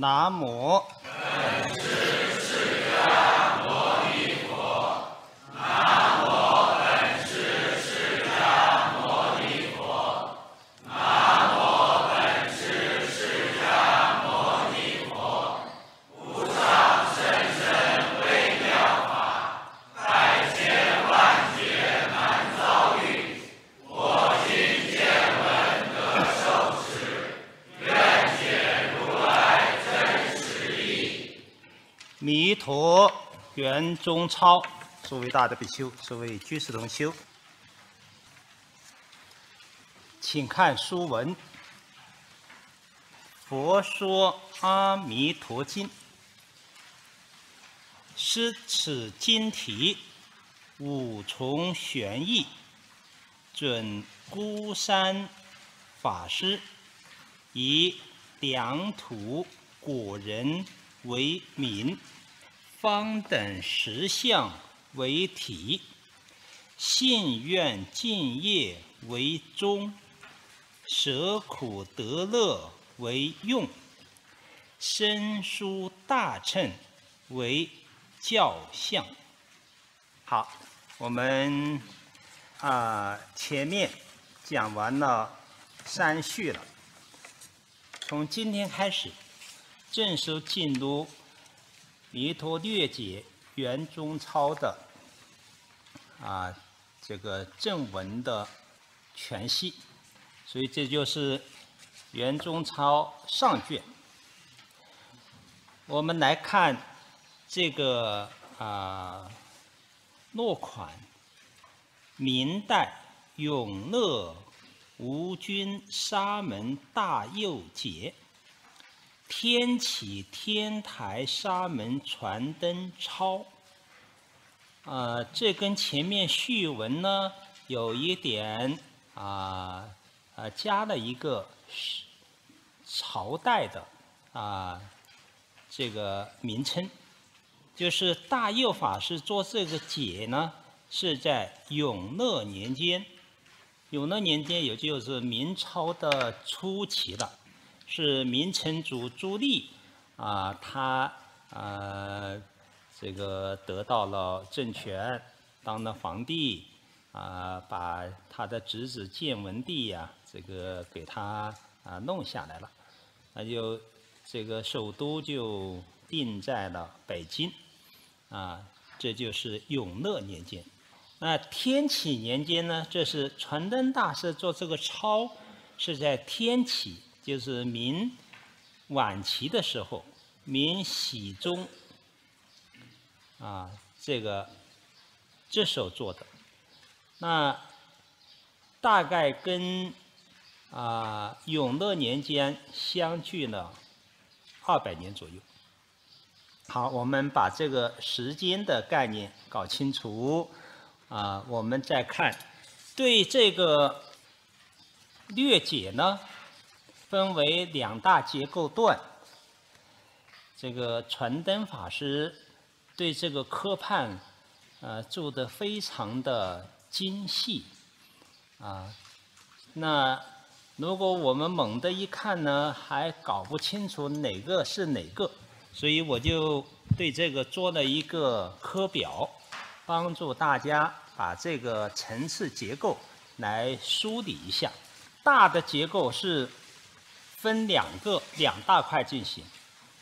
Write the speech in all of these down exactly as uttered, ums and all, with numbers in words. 南无。 弥陀圆中超，诸位大德比丘，诸位居士同修，请看书文：《佛说阿弥陀经》，思此经题，五重玄义，准孤山法师以两土果人为名。 方等实相为体，信愿敬业为宗，舍苦得乐为用，身书大乘为教相。好，我们啊、呃、前面讲完了三序了，从今天开始正式进入。 弥陀略解圆中超的啊，这个正文的全析，所以这就是圆中超上卷。我们来看这个啊落款：明代永乐无君沙门大佑节。 天启天台沙门传灯钞，呃，这跟前面序文呢有一点啊呃、呃加了一个朝代的啊、呃、这个名称，就是大佑法师做这个解呢是在永乐年间，永乐年间也就是明朝的初期了。 是明成祖朱棣啊，他呃这个得到了政权，当了皇帝啊，把他的侄子建文帝呀、啊，这个给他啊弄下来了，那就这个首都就定在了北京啊，这就是永乐年间。那天启年间呢，这是传灯大师做这个钞，是在天启。 就是明晚期的时候，明僖宗啊，这个这时候做的，那大概跟啊永乐年间相距了二百年左右。好，我们把这个时间的概念搞清楚啊，我们再看对这个略解呢。 分为两大结构段。这个传灯法师对这个科判，呃，做得非常的精细，啊，那如果我们猛地一看呢，还搞不清楚哪个是哪个，所以我就对这个做了一个科表，帮助大家把这个层次结构来梳理一下。大的结构是。 分两个两大块进行，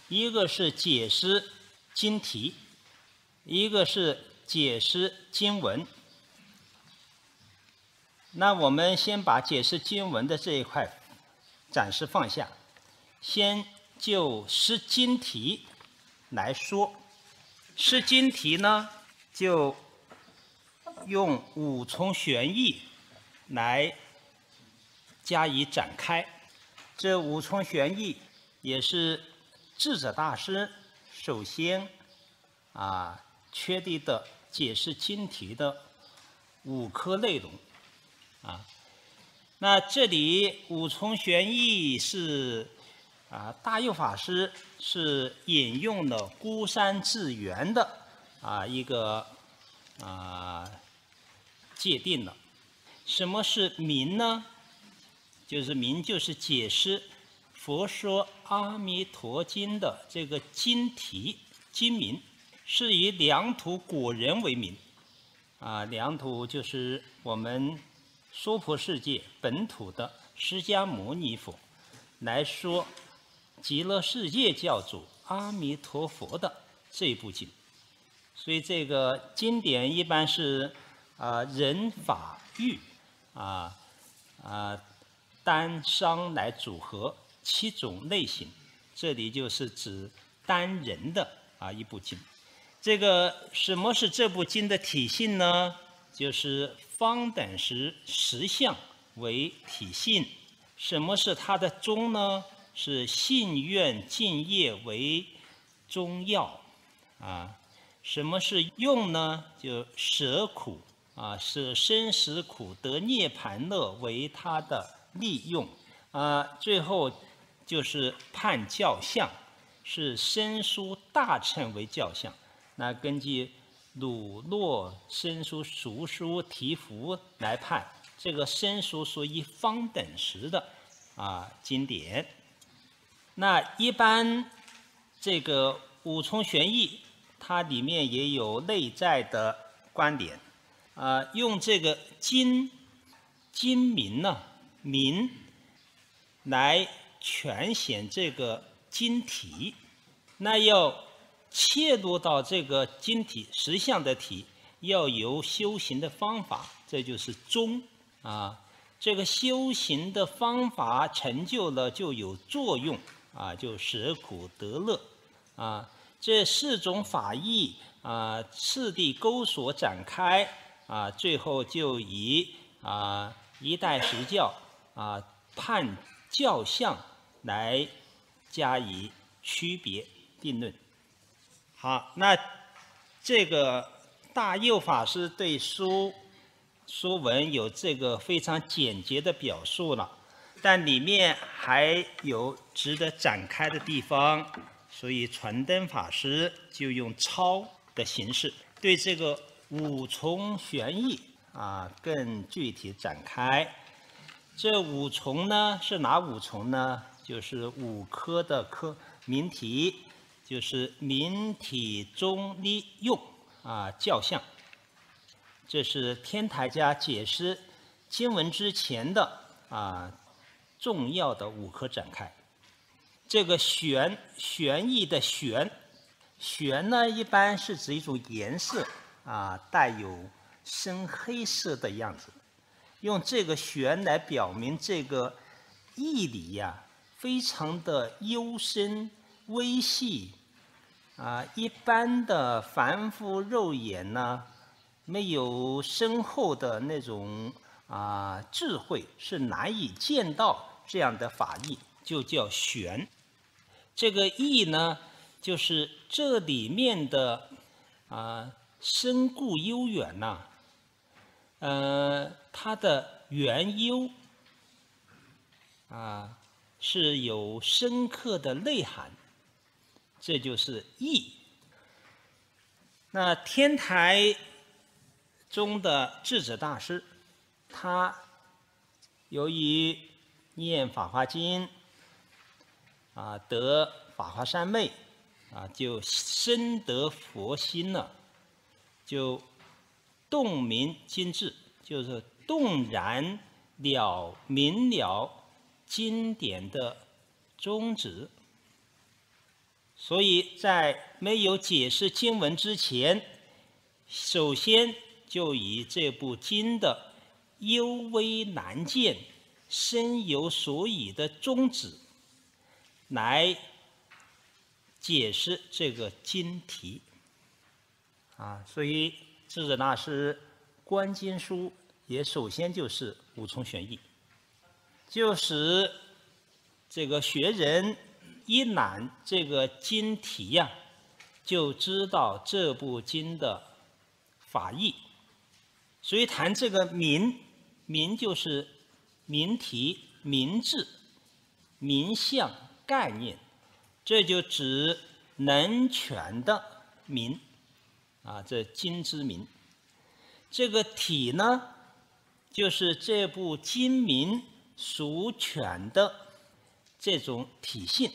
一个是解释经题，一个是解释经文。那我们先把解释经文的这一块暂时放下，先就释经题来说。释经题呢，就用五重玄义来加以展开。 这五重玄义也是智者大师首先啊确立的解释经题的五科内容啊。那这里五重玄义是啊大佑法师是引用了孤山智圆的啊一个啊界定的。什么是明呢？ 就是明，就是解释佛说阿弥陀经的这个经题经名是以良土果人为名，啊，良土就是我们娑婆世界本土的释迦牟尼佛来说极乐世界教主阿弥陀佛的这部经，所以这个经典一般是啊人法喻啊啊单商来组合七种类型，这里就是指单人的啊一部经。这个什么是这部经的体性呢？就是方等时实相为体性。什么是它的宗呢？是信愿敬业为宗要啊。什么是用呢？就舍苦啊，舍生死苦得涅槃乐为它的利用啊。最后就是判教相，是生疏大乘为教相。那根据鲁洛生疏俗疏提伏来判，这个生疏属于方等时的啊经典。那一般这个五重玄义，它里面也有内在的观点啊、呃，用这个经经名呢名来诠显这个经体，那要切入到这个经体实相的体，要由修行的方法，这就是宗啊。这个修行的方法成就了，就有作用啊，就舍苦得乐啊。这四种法义啊，次第勾锁展开啊，最后就以啊一代十教啊判教相来加以区别定论。好，那这个大佑法师对书书文有这个非常简洁的表述了，但里面还有值得展开的地方。所以传灯法师就用抄的形式对这个五重玄义啊更具体展开。这五重呢是哪五重呢？就是五科的科名题，就是名体中利用啊教相。这是天台家解释经文之前的啊重要的五科展开。这个玄玄义的玄，玄呢一般是指一种颜色啊，带有深黑色的样子。用这个玄来表明这个义理呀、啊，非常的幽深微细啊，一般的凡夫肉眼呢没有深厚的那种啊智慧，是难以见到这样的法义，就叫玄。这个义呢，就是这里面的啊深固悠远呐、啊，呃，它的缘由啊是有深刻的内涵，这就是义。那天台中的智者大师，他由于念《法华经》啊，得法华三昧啊，就深得佛心了，就洞明经智，就是洞然了明了经典的宗旨。所以在没有解释经文之前，首先就以这部经的幽微难见、深有所以的宗旨，来解释这个经题啊，所以智者大师观经书也首先就是五重玄义，就使这个学人一览这个经题呀、啊，就知道这部经的法义。所以谈这个名，名就是名题、名字、名相、概念，这就指能全的名啊，这经之名。这个体呢，就是这部经名属全的这种体性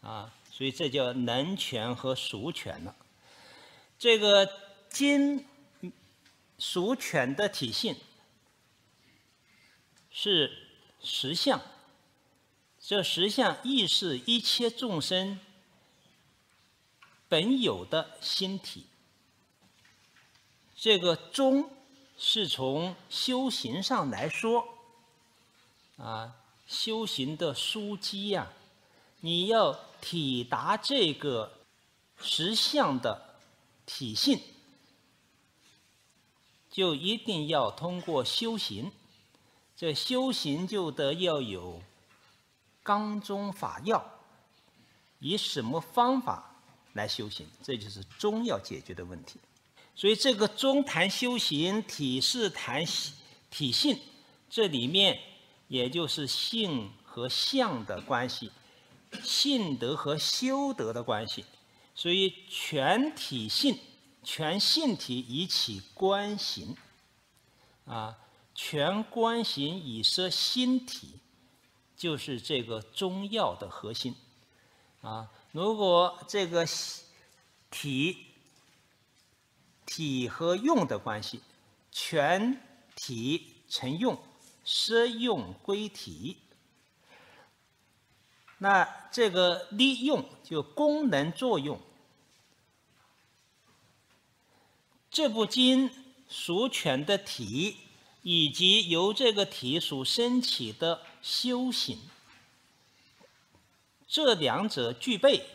啊，所以这叫能权和俗权了。这个金俗权的体性是实相，这实相亦是一切众生本有的心体。这个宗是从修行上来说，啊，修行的枢机呀，你要体达这个实相的体性，就一定要通过修行。这修行就得要有纲中法要，以什么方法来修行，这就是宗要解决的问题。所以这个宗谈修行，体是谈体性，这里面也就是性和相的关系，性德和修德的关系。所以全体性、全性体以起观行，啊，全观行以摄心体，就是这个宗要的核心。啊，如果这个体。 体和用的关系，全体成用，摄用归体。那这个利用就功能作用。这部经属全的体，以及由这个体所升起的修行，这两者具备，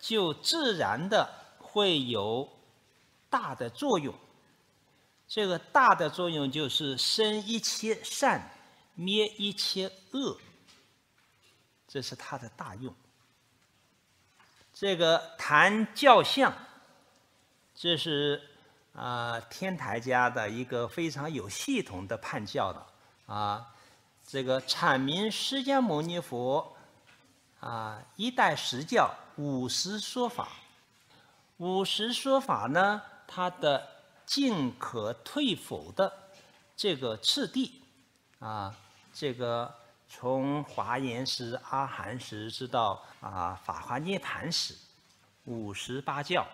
就自然的会有 大的作用，这个大的作用就是生一切善，灭一切恶，这是它的大用。这个谈教相，这是啊、呃、天台家的一个非常有系统的判教的啊。这个阐明释迦牟尼佛啊一代十教五十说法，五十说法呢， 它的进可退否的这个次第啊，这个从华严时、阿含时，直到啊法华涅槃时，五十八教。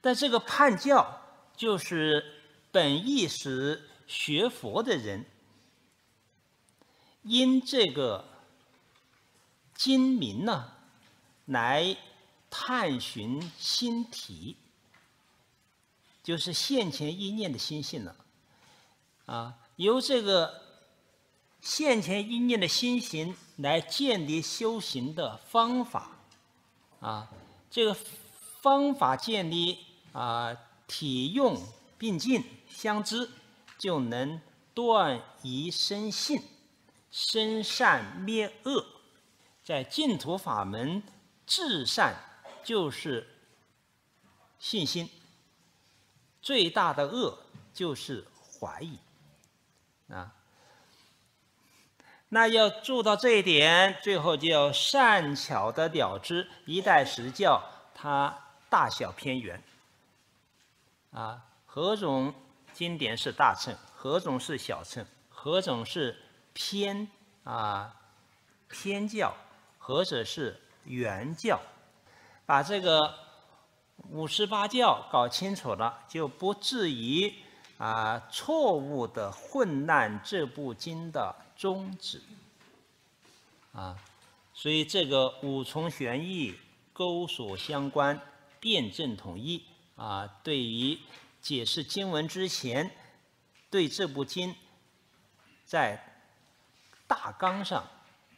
但这个判教就是本意时学佛的人，因这个经名呢，来探寻心体。 就是现前一念的心性了，啊，由这个现前一念的心性来建立修行的方法，啊，这个方法建立啊，体用并进相知，就能断疑生信，生善灭恶。在净土法门，至善就是信心。 最大的恶就是怀疑，啊，那要做到这一点，最后就要善巧的了知一代十教它大小偏圆，啊，何种经典是大乘，何种是小乘，何种是偏啊偏教，何者是圆教，把这个 五十八教搞清楚了，就不至于啊错误的混乱这部经的宗旨啊，所以这个五重玄义勾锁相关，辩证统一啊，对于解释经文之前，对这部经在大纲上、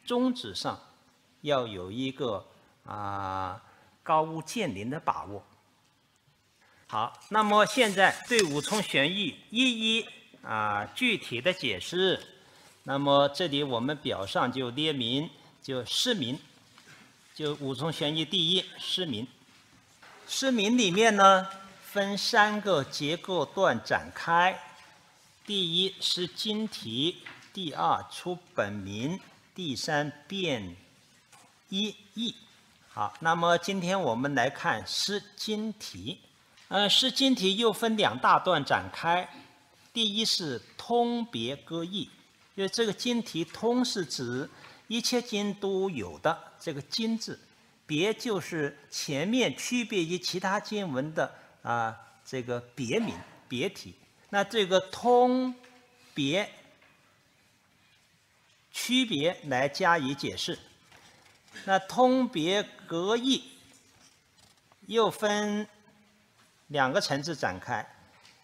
宗旨上要有一个啊高屋建瓴的把握。 好，那么现在对五重玄义一一啊具体的解释。那么这里我们表上就列明，就释名，就五重玄义第一释名。释名里面呢分三个结构段展开，第一是经题，第二出本名，第三辨一义。好，那么今天我们来看释经题。 呃，释经题又分两大段展开。第一是通别歌义，因为这个经题"通"是指一切经都有的这个经字，别就是前面区别于其他经文的啊这个别名别体。那这个通别区别来加以解释。那通别隔异又分两个层次展开，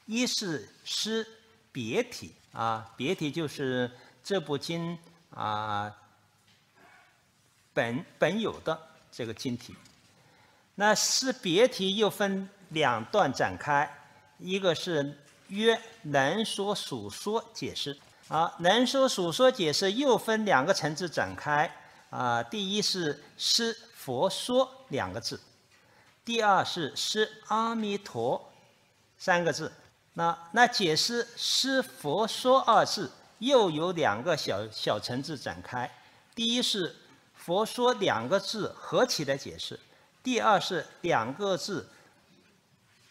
一是施别体啊，别体就是这部经啊。 本本有的这个经体，那施别体又分两段展开，一个是曰能说所说解释啊，能说所说解释又分两个层次展开啊，第一是施佛说两个字，第二是施阿弥陀三个字，那那解释施佛说二字又有两个小小层次展开，第一是。 佛说两个字合起来解释，第二是两个字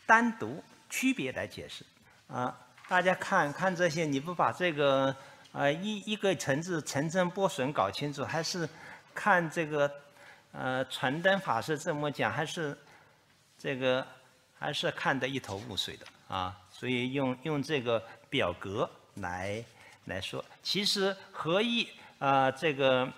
单独区别来解释，啊，大家看看这些，你不把这个呃一一个层次层层剥笋搞清楚，还是看这个呃传灯法师这么讲，还是这个还是看得一头雾水的啊，所以用用这个表格来来说，其实合一啊、呃、这个。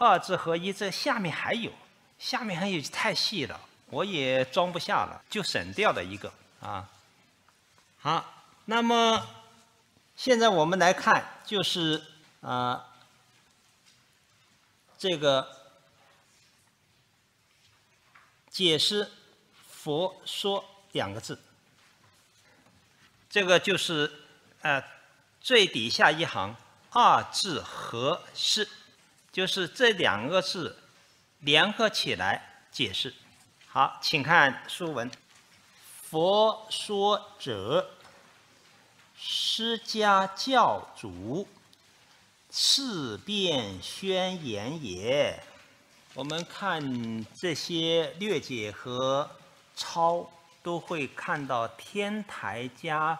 二字合一，这下面还有，下面还有太细了，我也装不下了，就省掉了一个啊。好，那么现在我们来看，就是啊，这个解释“佛说”两个字，这个就是呃最底下一行二字合是。 就是这两个字联合起来解释。好，请看书文：“佛说者，释迦教主，世辩宣言也。”我们看这些略解和抄，都会看到天台家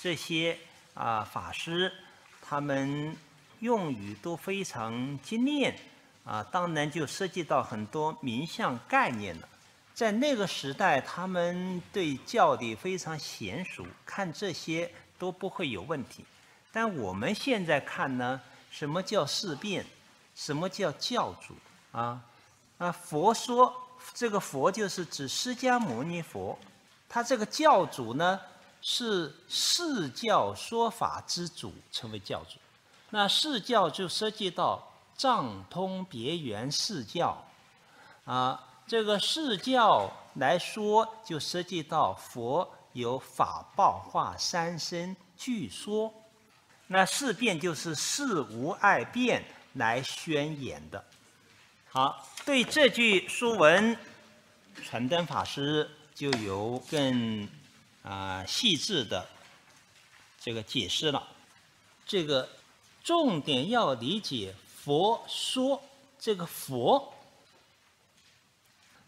这些啊、呃、法师他们。 用语都非常精炼，啊，当然就涉及到很多名相概念了。在那个时代，他们对教理非常娴熟，看这些都不会有问题。但我们现在看呢，什么叫世辩？什么叫教主？啊啊，佛说这个佛就是指释迦牟尼佛，他这个教主呢是释教说法之主，成为教主。 那释教就涉及到藏通别圆释教，啊，这个释教来说就涉及到佛有法报化三身具说，那释辩就是释无碍辩来宣言的。好，对这句书文，传灯法师就有更啊、呃、细致的这个解释了，这个。 重点要理解“佛说”这个“佛”，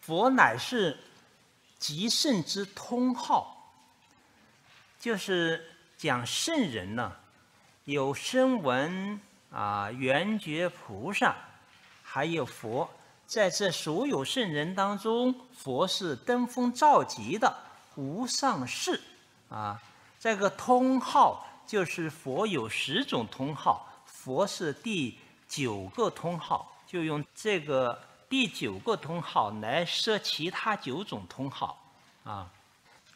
佛乃是极圣之通号，就是讲圣人呢，有声闻啊、圆觉菩萨，还有佛，在这所有圣人当中，佛是登峰造极的无上士啊，这个通号就是佛有十种通号。 佛是第九个通号，就用这个第九个通号来说其他九种通号啊。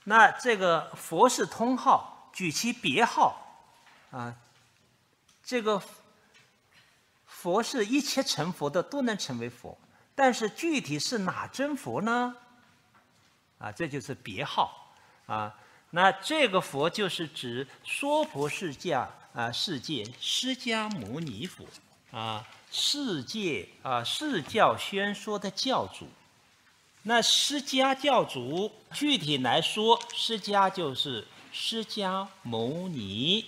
那这个佛是通号，举其别号啊。这个佛是一切成佛的都能成为佛，但是具体是哪真佛呢？啊，这就是别号啊。那这个佛就是指娑婆世界。 啊，世界释迦牟尼佛啊，世界啊，释教宣说的教主。那释迦教主具体来说，释迦就是释迦牟尼。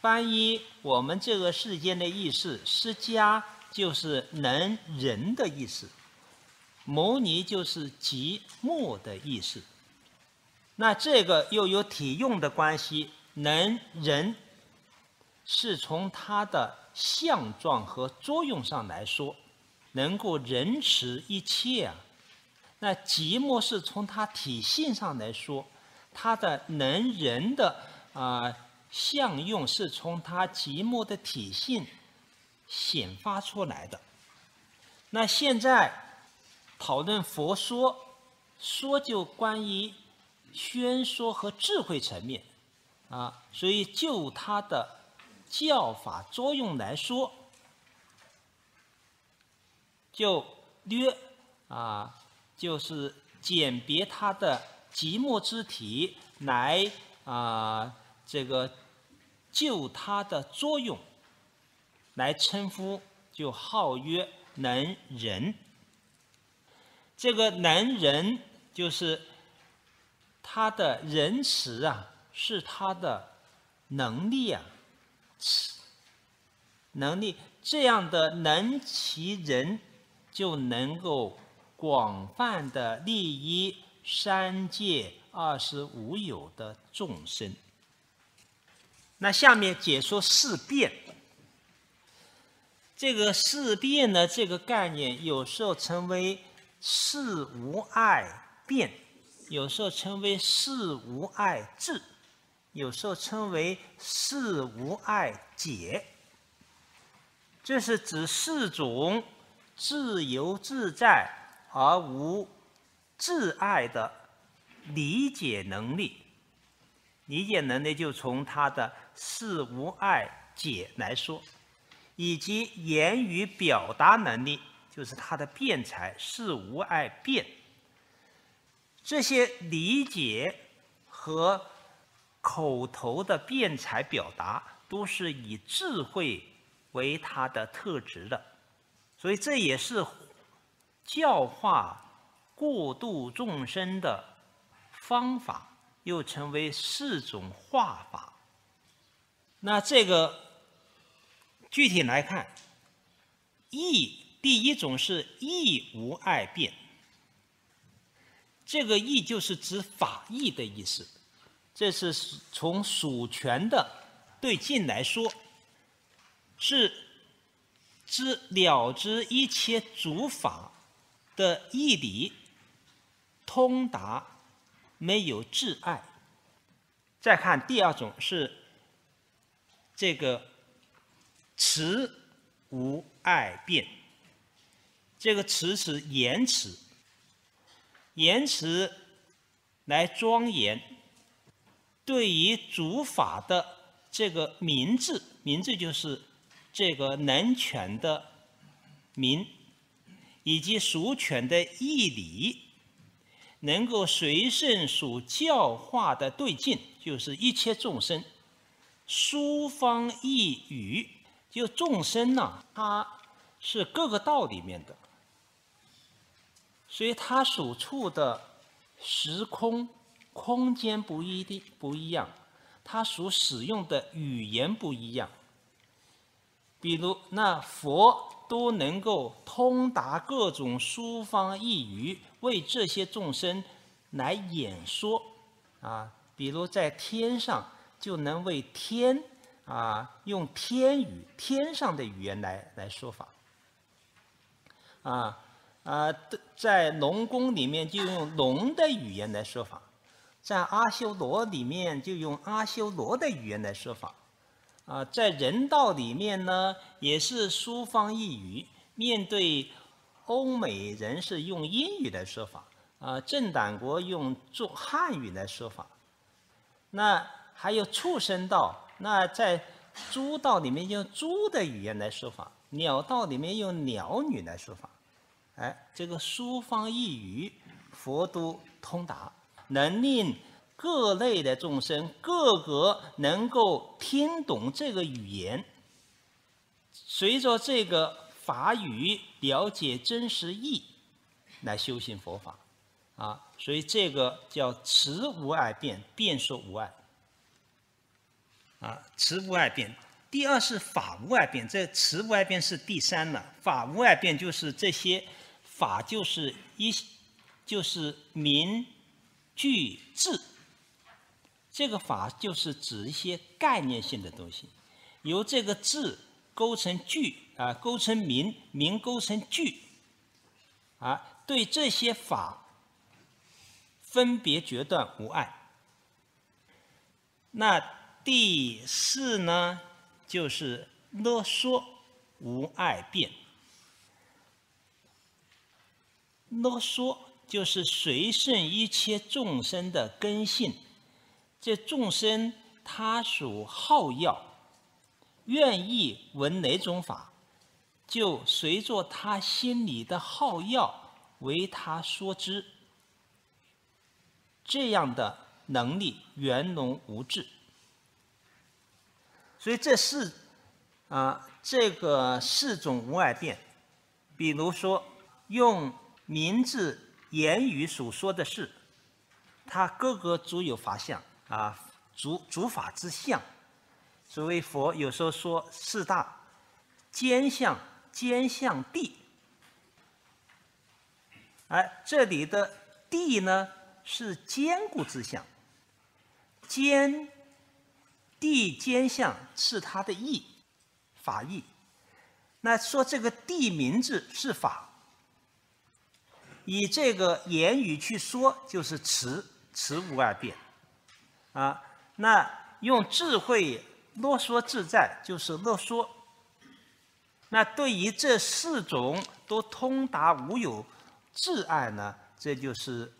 翻译我们这个世间的意思，释迦就是能仁的意思，牟尼就是寂寞的意思。那这个又有体用的关系。 能人是从他的相状和作用上来说，能够仁慈一切啊。那寂寞是从它体性上来说，它的能仁的啊、呃、相用是从它寂寞的体性显发出来的。那现在讨论佛说，说就关于宣说和智慧层面啊，所以就它的。 教法作用来说，就略啊，就是鉴别它的寂寞之体，来啊这个就它的作用来称呼，就号曰能仁。这个能仁就是它的仁慈啊，是它的能力啊。 能力这样的能其人，就能够广泛的利益三界二十五有的众生。那下面解说四变。这个四变呢，这个概念有时候成为四无碍变，有时候成为四无碍智。 有时候称为四无碍解，这是指四种自由自在而无自碍的理解能力。理解能力就从它的四无碍解来说，以及言语表达能力，就是它的辩才四无碍辩。这些理解和 口头的辩才表达都是以智慧为它的特质的，所以这也是教化过度众生的方法，又成为四种化法。那这个具体来看，义第一种是义无碍辩，这个义就是指法义的意思。 这是从属权的对境来说，是知了知一切诸法的义理，通达，没有挚爱。再看第二种是这个慈无碍辩，这个慈是言辞，言辞来庄严。 对于主法的这个明智，明智就是这个能权的明，以及属权的义理，能够随顺属教化的对境，就是一切众生殊方一语，就众生呢、啊，它是各个道里面的，所以它所处的时空。 空间不一定不一样，它所使用的语言不一样。比如，那佛都能够通达各种殊方义语，为这些众生来演说啊。比如在天上，就能为天啊用天语、天上的语言来来说法。啊啊，在龙宫里面就用龙的语言来说法。 在阿修罗里面，就用阿修罗的语言来说法，啊，在人道里面呢，也是殊方一语。面对欧美人是用英语来说法，啊，正党国用中汉语来说法。那还有畜生道，那在猪道里面用猪的语言来说法，鸟道里面用鸟语来说法。哎，这个殊方一语，佛都通达。 能令各类的众生各个能够听懂这个语言。随着这个法语了解真实义，来修行佛法，啊，所以这个叫持无碍辩，辩说无碍，啊，持无碍辩。第二是法无碍辩，这持无碍辩是第三了。法无碍辩就是这些法就是一就是名。 具智，这个法就是指一些概念性的东西，由这个智构成句啊，构成名，名构成句啊，对这些法分别决断无碍。那第四呢，就是乐说无碍变。乐说就是随顺一切众生的根性，这众生他属好要。 愿意闻哪种法，就随着他心里的好要为他说之。这样的能力圆融无滞。所以这四啊、呃，这个四种无碍变，比如说用名字、言语所说的事，它各个诸有法相啊，诸诸法之相。 所谓佛有时候说四大兼相，兼相地，而这里的地呢是坚固之相，坚地兼相是它的义法义。那说这个地名字是法，以这个言语去说就是持，持无二变啊。那用智慧。 乐说自在就是乐说。那对于这四种都通达无有自爱呢，这就是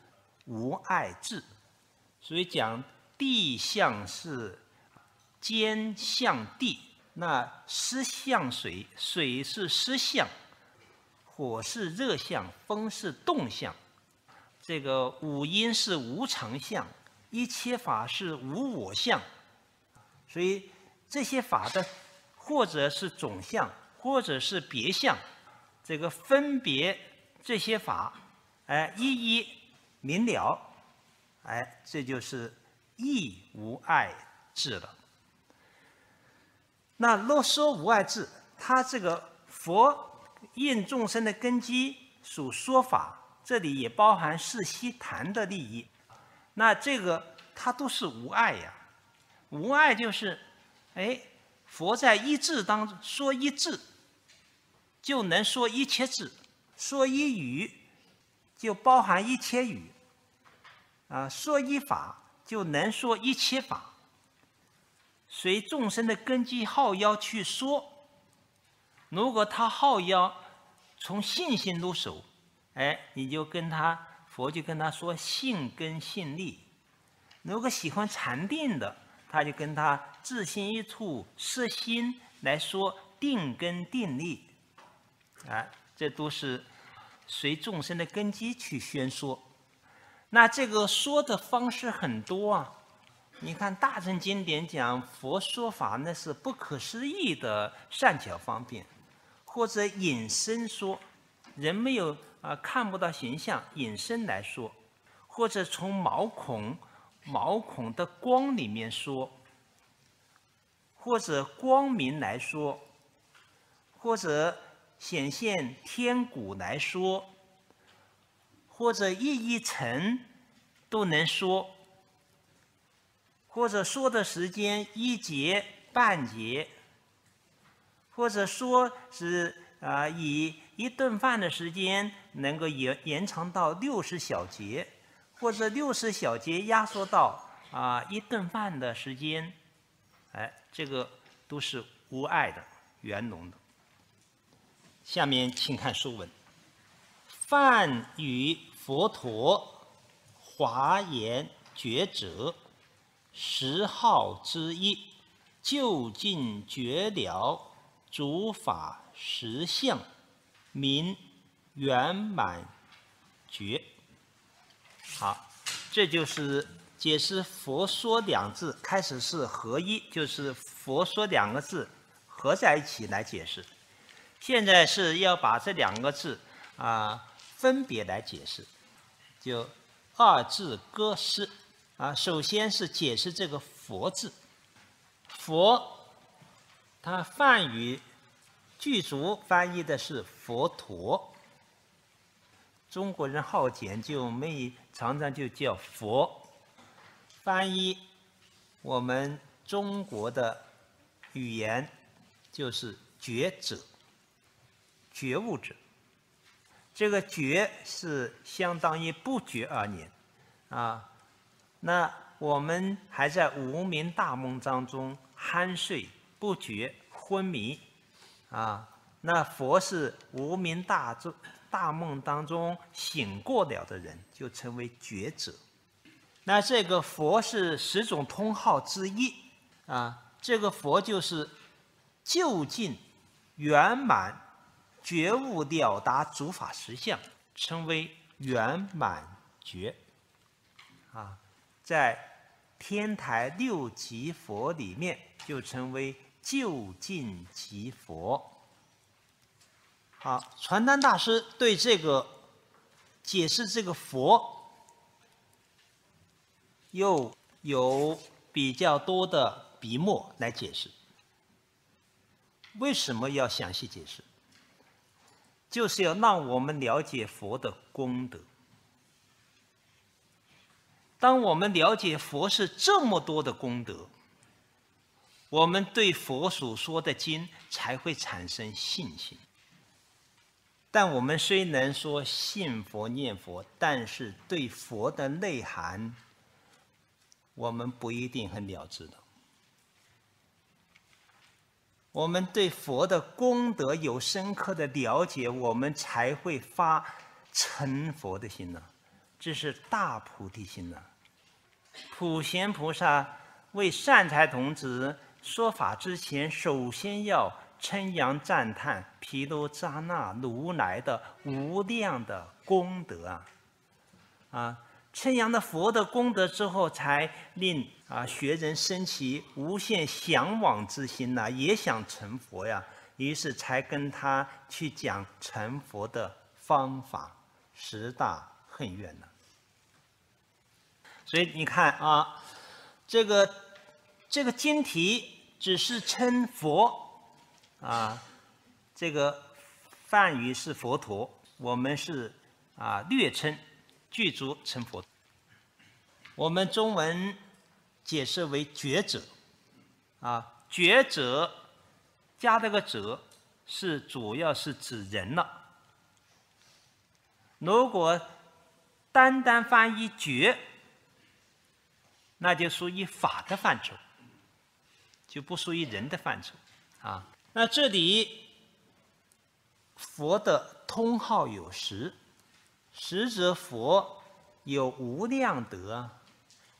无爱智。所以讲地相是兼相地，那湿相水，水是湿相，火是热相，风是动相。这个五阴是无常相，一切法是无我相，所以。 这些法的，或者是总相，或者是别相，这个分别这些法，哎，一一明了，哎，这就是亦无碍智了。那若说无碍智，他这个佛应众生的根基属说法，这里也包含世悉檀的利益。那这个它都是无碍呀，无碍就是。 哎，佛在一字当中说一字，就能说一切字；说一语，就包含一切语；啊，说一法，就能说一切法。随众生的根基好要去说，如果他好要从信心入手，哎，你就跟他佛就跟他说信根信力；如果喜欢禅定的， 他就跟他自心一处摄心来说定根定力，啊，这都是随众生的根基去宣说。那这个说的方式很多啊，你看大乘经典讲佛说法那是不可思议的善巧方便，或者引申说，人没有啊、呃、看不到形象，引申来说，或者从毛孔。 毛孔的光里面说，或者光明来说，或者显现天鼓来说，或者一一尘都能说，或者说的时间一节半节，或者说是啊、呃、以一顿饭的时间能够延延长到六十小节。 或者六十小节压缩到啊一顿饭的时间，哎，这个都是无碍的圆融的。下面请看书文：梵与佛陀华严觉者，十号之一，究竟觉了诸法实相，名圆满觉。 好，这就是解释“佛说”两字，开始是合一，就是“佛说”两个字合在一起来解释。现在是要把这两个字啊、呃、分别来解释，就二字各释啊。首先是解释这个“佛”字，“佛”它梵语句足翻译的是“佛陀”。 中国人好简，就没常常就叫佛。翻译我们中国的语言就是觉者、觉悟者。这个觉是相当于不觉而言，啊，那我们还在无明大梦当中酣睡不觉、昏迷，啊，那佛是无明大中大梦当中醒过了的人，就称为觉者。那这个佛是十种通号之一，啊，这个佛就是究竟圆满觉悟了达诸法实相，称为圆满觉。啊，在天台六级佛里面就称为究竟即佛。好，传丹大师对这个解释这个佛。 又有比较多的笔墨来解释，为什么要详细解释？就是要让我们了解佛的功德。当我们了解佛是这么多的功德，我们对佛所说的经才会产生信心。但我们虽能说信佛念佛，但是对佛的内涵， 我们不一定很了知的。我们对佛的功德有深刻的了解，我们才会发成佛的心呢、啊。这是大菩提心呢、啊。普贤菩萨为善财童子说法之前，首先要称扬赞叹毗卢遮那如来的无量的功德啊！啊！ 称扬了佛的功德之后，才令啊学人升起无限向往之心呐、啊，也想成佛呀。于是才跟他去讲成佛的方法，十大恨愿呢。所以你看啊，这个这个经题只是称佛啊，这个梵语是佛陀，我们是啊略称。 具足成佛，我们中文解释为觉者，啊，觉者加这个者是主要是指人了。如果单单翻译觉，那就属于法的范畴，就不属于人的范畴啊。那这里佛的通号有十。 实则佛有无量德，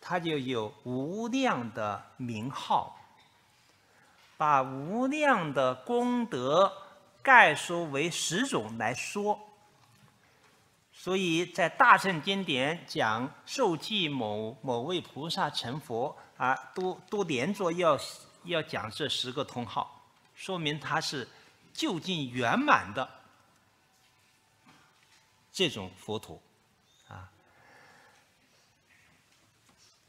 他就有无量的名号，把无量的功德概说为十种来说。所以在大乘经典讲受记某某位菩萨成佛啊，都都连着要要讲这十个通号，说明他是究竟圆满的。 这种佛陀，啊，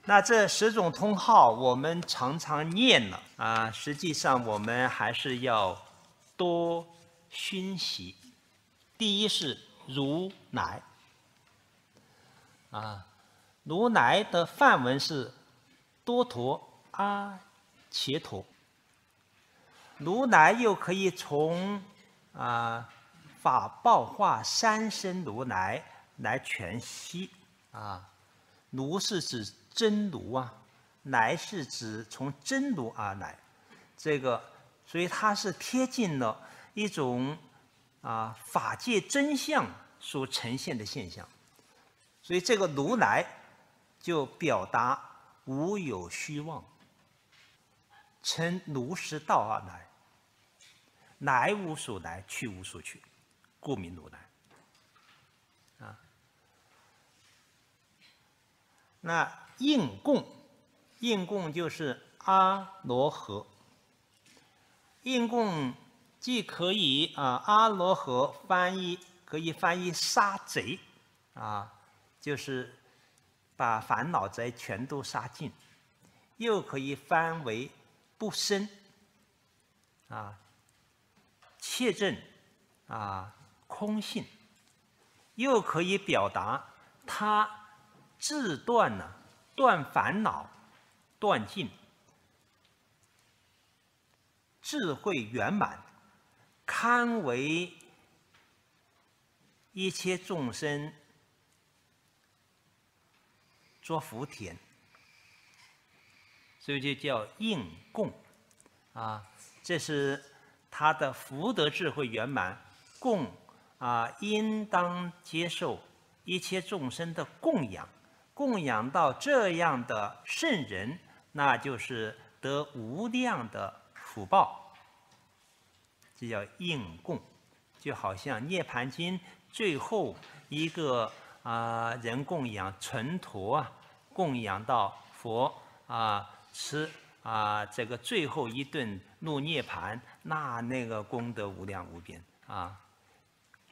那这十种通号我们常常念了啊，实际上我们还是要多熏习。第一是如来，啊，如来的梵文是多陀阿伽陀，如来又可以从啊。 法报化三身如来来全息啊，如是指真如啊，来是指从真如而来，这个所以它是贴近了一种啊法界真相所呈现的现象，所以这个如来就表达无有虚妄，称如实道而来，来无所来，去无所去。 故名如来，啊，那应供，应供就是阿罗和。应供既可以啊，阿罗和翻译可以翻译杀贼，啊，就是把烦恼贼全都杀尽，又可以翻为不生，啊，切证，啊。 空性，又可以表达他自断了、啊、断烦恼、断尽，智慧圆满堪为一切众生做福田，所以就叫应供啊。这是他的福德智慧圆满供啊，应当接受一切众生的供养，供养到这样的圣人，那就是得无量的福报。这叫应供，就好像《涅盘经》最后一个。 啊、呃，人供养存陀啊，供养到佛啊、呃、吃啊、呃、这个最后一顿入涅盘，那那个功德无量无边啊。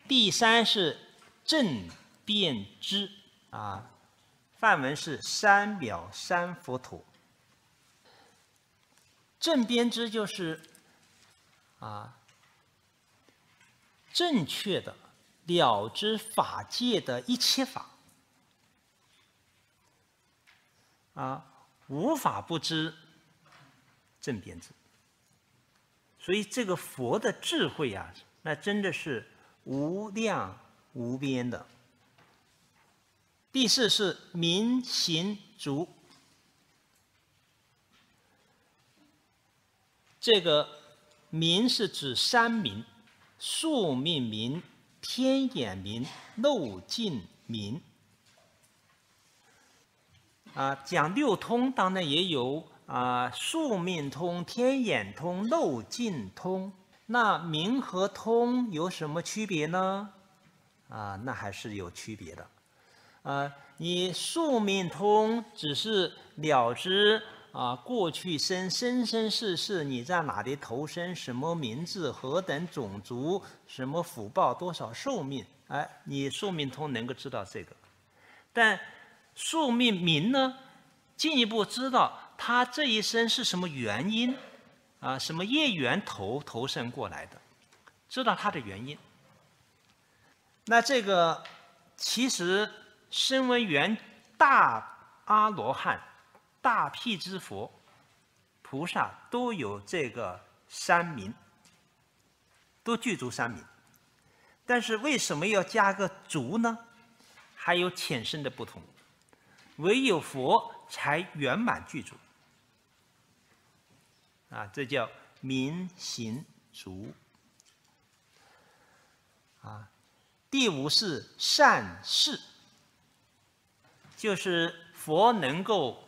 第三是正遍知啊，梵文是三藐三佛陀。正遍知就是啊正确的。 了知法界的一切法，啊，无法不知正遍知。所以这个佛的智慧啊，那真的是无量无边的。第四是明行足，这个明是指三明：宿命明。 天眼明、漏尽明，啊，讲六通当然也有啊，宿命通、天眼通、漏尽通。那明和通有什么区别呢？啊，那还是有区别的。啊，你宿命通只是了知啊，过去生、生生世世你在哪里投生，什么名字、何等种族。 什么福报多少寿命？哎，你宿命通能够知道这个，但宿命明呢，进一步知道他这一生是什么原因啊，什么业缘投投生过来的，知道他的原因。那这个其实声闻缘大阿罗汉、大辟支佛、菩萨都有这个三明。 都具足三明，但是为什么要加个足呢？还有浅深的不同，唯有佛才圆满具足。啊，这叫明行足。啊，第五是善事，就是佛能够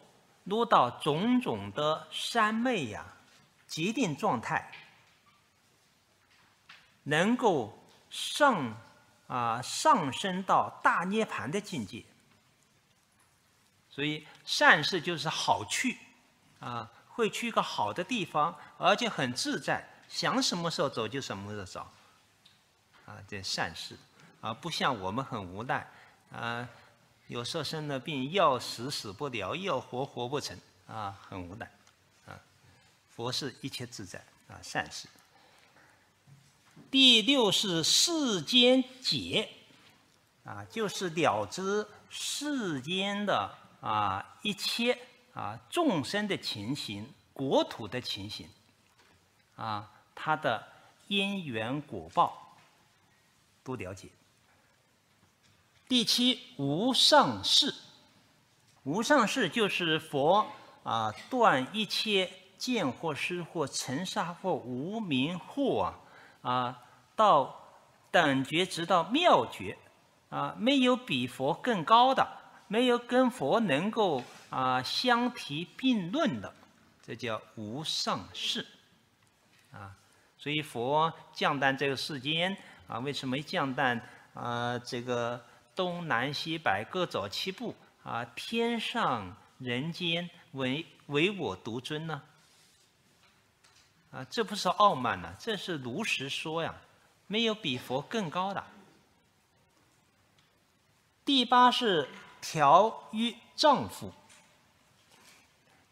入到种种的三昧呀、啊、极定状态。 能够上啊、呃、上升到大涅槃的境界，所以善事就是好去啊、呃，会去一个好的地方，而且很自在，想什么时候走就什么时候走，啊，这善事啊，不像我们很无奈啊，有时候生了病，要死死不了，要活活不成啊，很无奈啊。佛是一切自在啊，善事。 第六是世间解，啊，就是了知世间的啊一切啊众生的情形、国土的情形，啊，它的因缘果报都了解。第七无上士，无上士就是佛啊断一切见或失或尘沙或无明惑啊。 啊，到等觉，直到妙觉，啊，没有比佛更高的，没有跟佛能够啊相提并论的，这叫无上士，啊，所以佛降诞这个世间啊，为什么降诞啊？这个东南西北各走七步啊，天上人间唯唯我独尊呢？ 啊，这不是傲慢呐、啊，这是如实说呀，没有比佛更高的。第八是调御丈夫，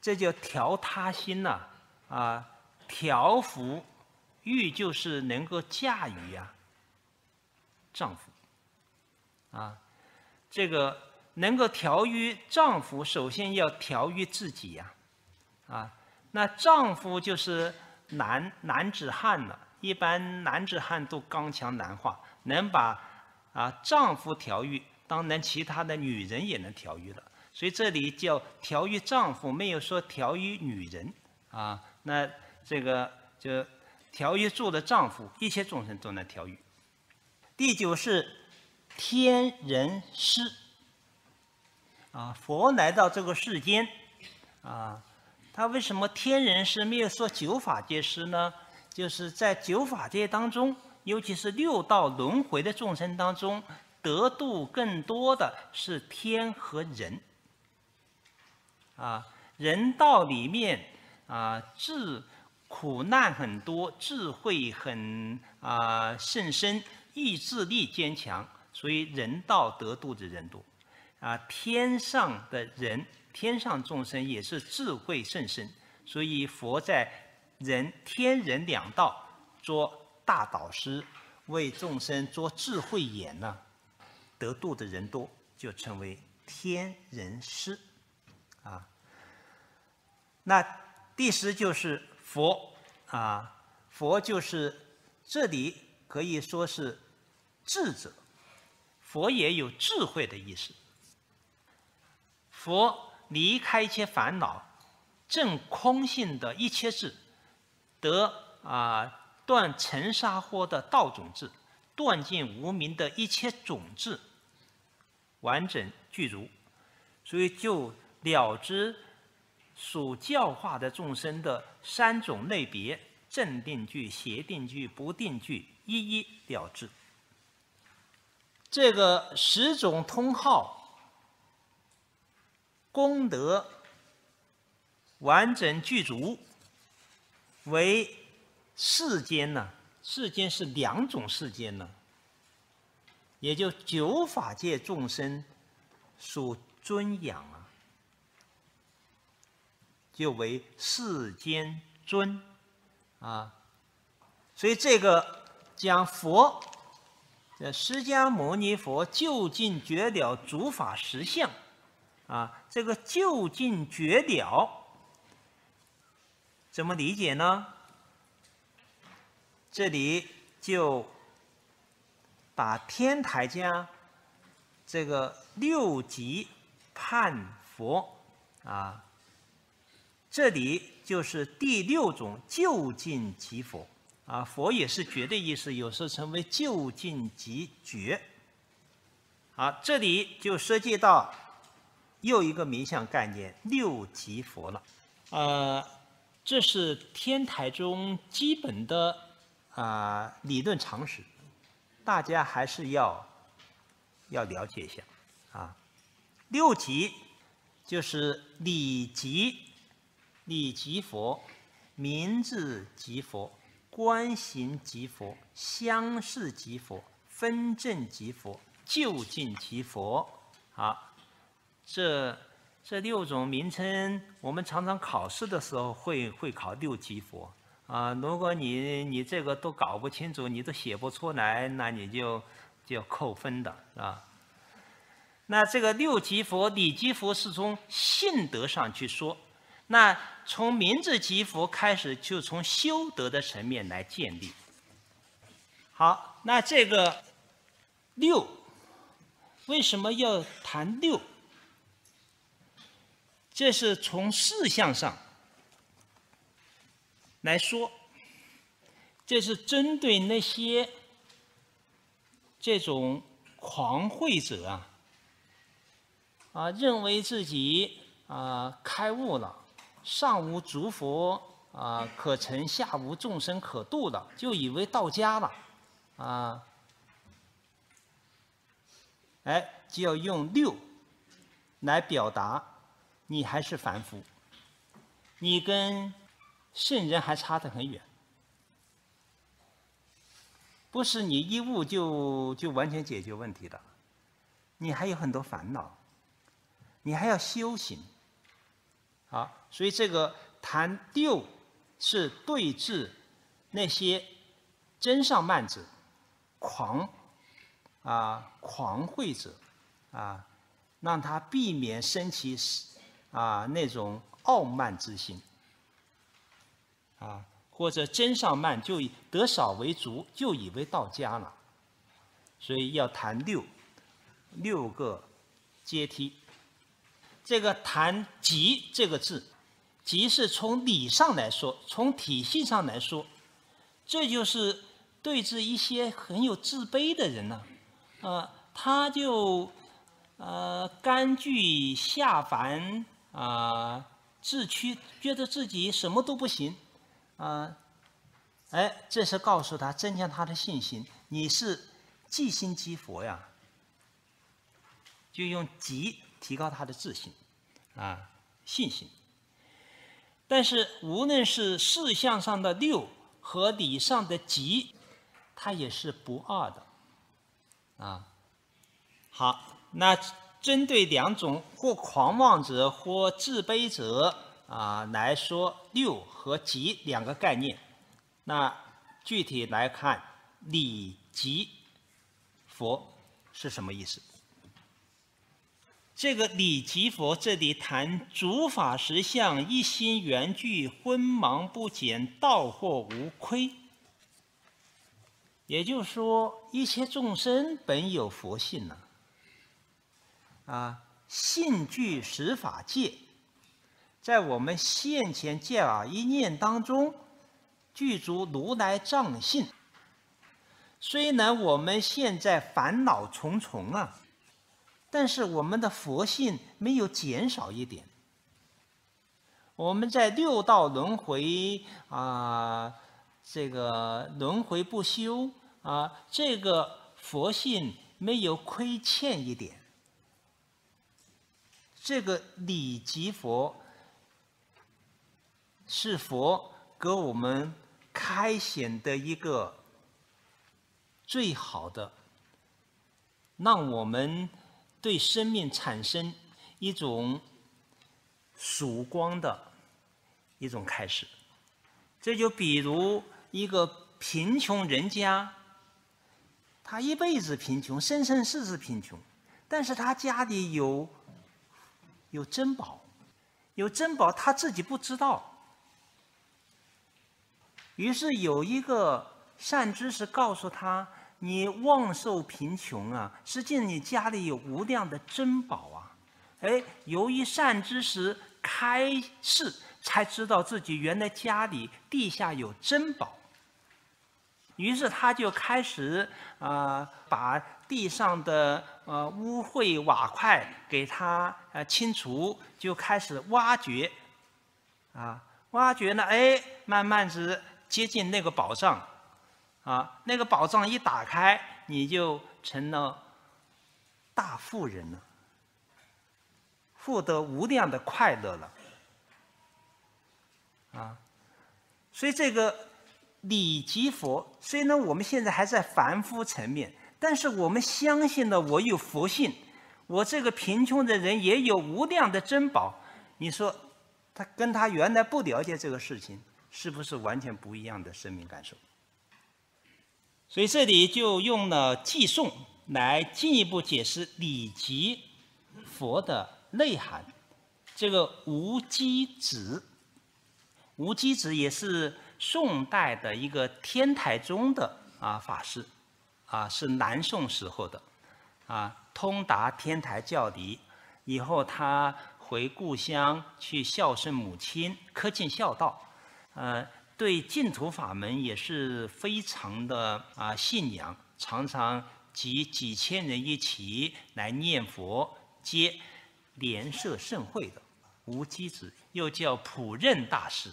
这就调他心呐、啊，啊，调服御就是能够驾驭呀、啊，丈夫，啊，这个能够调御丈夫，首先要调御自己呀、啊，啊，那丈夫就是。 男男子汉了，一般男子汉都刚强难化，能把啊丈夫调御，当然其他的女人也能调御了。所以这里叫调御丈夫，没有说调御女人啊。那这个就调御住的丈夫，一切众生都能调御。第九是天人师啊，佛来到这个世间啊。 他为什么天人师没有说九法界师呢？就是在九法界当中，尤其是六道轮回的众生当中，得度更多的是天和人。啊，人道里面啊，智苦难很多，智慧很啊甚深，意志力坚强，所以人道得度的人多。啊，天上的人。 天上众生也是智慧甚深，所以佛在人天人两道做大导师，为众生做智慧眼呢，得度的人多，就称为天人师，啊。那第十就是佛啊，佛就是这里可以说是智者，佛也有智慧的意思，佛。 离开一切烦恼，证空性的一切智，得啊、呃、断尘沙惑的道种智，断尽无明的一切种智，完整具足，所以就了知属教化的众生的三种类别：正定具、邪定具、不定具，一一了知。这个十种通号。 功德完整具足，为世间呢？世间是两种世间呢，也就九法界众生属尊养啊，就为世间尊啊。所以这个讲佛，这释迦牟尼佛究竟觉了诸法实相。 啊，这个究竟觉了，怎么理解呢？这里就把天台家这个六级判佛啊，这里就是第六种究竟即佛啊，佛也是觉的意思，有时候称为究竟即觉。啊，这里就涉及到。 又一个名相概念，六级佛了。呃，这是天台中基本的啊、呃、理论常识，大家还是要要了解一下啊。六级就是理级、理级佛、明智级佛、观行级佛、相视级佛、分正级佛、究竟级佛啊。 这这六种名称，我们常常考试的时候会会考六级佛啊。如果你你这个都搞不清楚，你都写不出来，那你就就扣分的啊。那这个六级佛、理级佛是从性德上去说，那从明智级佛开始，就从修德的层面来建立。好，那这个六为什么要谈六？ 这是从事项上来说，这是针对那些这种狂慧者啊，啊，认为自己啊开悟了，上无诸佛啊可成，下无众生可度了，就以为到家了啊，哎，就要用六来表达。 你还是凡夫，你跟圣人还差得很远，不是你一悟就就完全解决问题的，你还有很多烦恼，你还要修行，啊，所以这个谈六是对治那些真上慢者、狂啊狂慧者啊，让他避免升起。 啊，那种傲慢之心，啊，或者真上慢，就以得少为足，就以为到家了。所以要谈六，六个阶梯。这个谈集这个字，集是从理上来说，从体系上来说，这就是对治一些很有自卑的人呢、啊，呃，他就呃甘居下凡啊。呃 自驱觉得自己什么都不行，啊、呃，哎，这是告诉他增强他的信心。你是即心即佛呀，就用即提高他的自信，啊，信心。但是无论是事项上的六和理上的即，它也是不二的，啊，好，那。 针对两种或狂妄者或自卑者啊、呃、来说，六和集两个概念。那具体来看，理即佛是什么意思？这个理即佛这里谈诸法实相，一心缘具，昏盲不减，道或无亏。也就是说，一切众生本有佛性呢、啊。 啊，信具十法界，在我们现前见耳一念当中，具足如来藏性。虽然我们现在烦恼重重啊，但是我们的佛性没有减少一点。我们在六道轮回啊，这个轮回不休啊，这个佛性没有亏欠一点。 这个理即佛是佛给我们开显的一个最好的，让我们对生命产生一种曙光的一种开始。这就比如一个贫穷人家，他一辈子贫穷，生生世世贫穷，但是他家里有。 有珍宝，有珍宝，他自己不知道。于是有一个善知识告诉他：“你妄受贫穷啊，实际你家里有无量的珍宝啊。”哎，由于善知识开示，才知道自己原来家里地下有珍宝。于是他就开始啊、呃，把地上的。 呃，污秽瓦块给它呃清除，就开始挖掘，啊，挖掘呢，哎，慢慢是接近那个宝藏，啊，那个宝藏一打开，你就成了大富人了，获得无量的快乐了，啊，所以这个理即佛，虽然我们现在还在凡夫层面。 但是我们相信了，我有佛性，我这个贫穷的人也有无量的珍宝。你说，他跟他原来不了解这个事情，是不是完全不一样的生命感受？所以这里就用了寄送来进一步解释理即佛的内涵。这个无稽子，无稽子也是宋代的一个天台宗的啊法师。 啊，是南宋时候的，啊，通达天台教理，以后他回故乡去孝顺母亲，恪尽孝道，呃，对净土法门也是非常的啊信仰，常常集几千人一起来念佛，接莲社盛会的无稽子，又叫普任大师，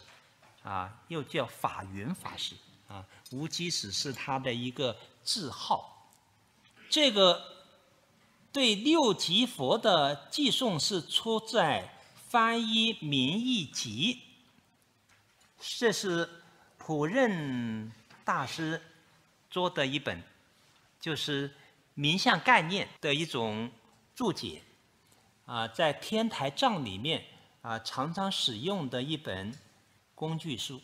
啊，又叫法云法师，啊，无稽子是他的一个。 字号，这个对六即佛的寄送是出在《翻译民义集》，这是普任大师做的一本，就是名相概念的一种注解，啊，在天台藏里面啊常常使用的一本工具书，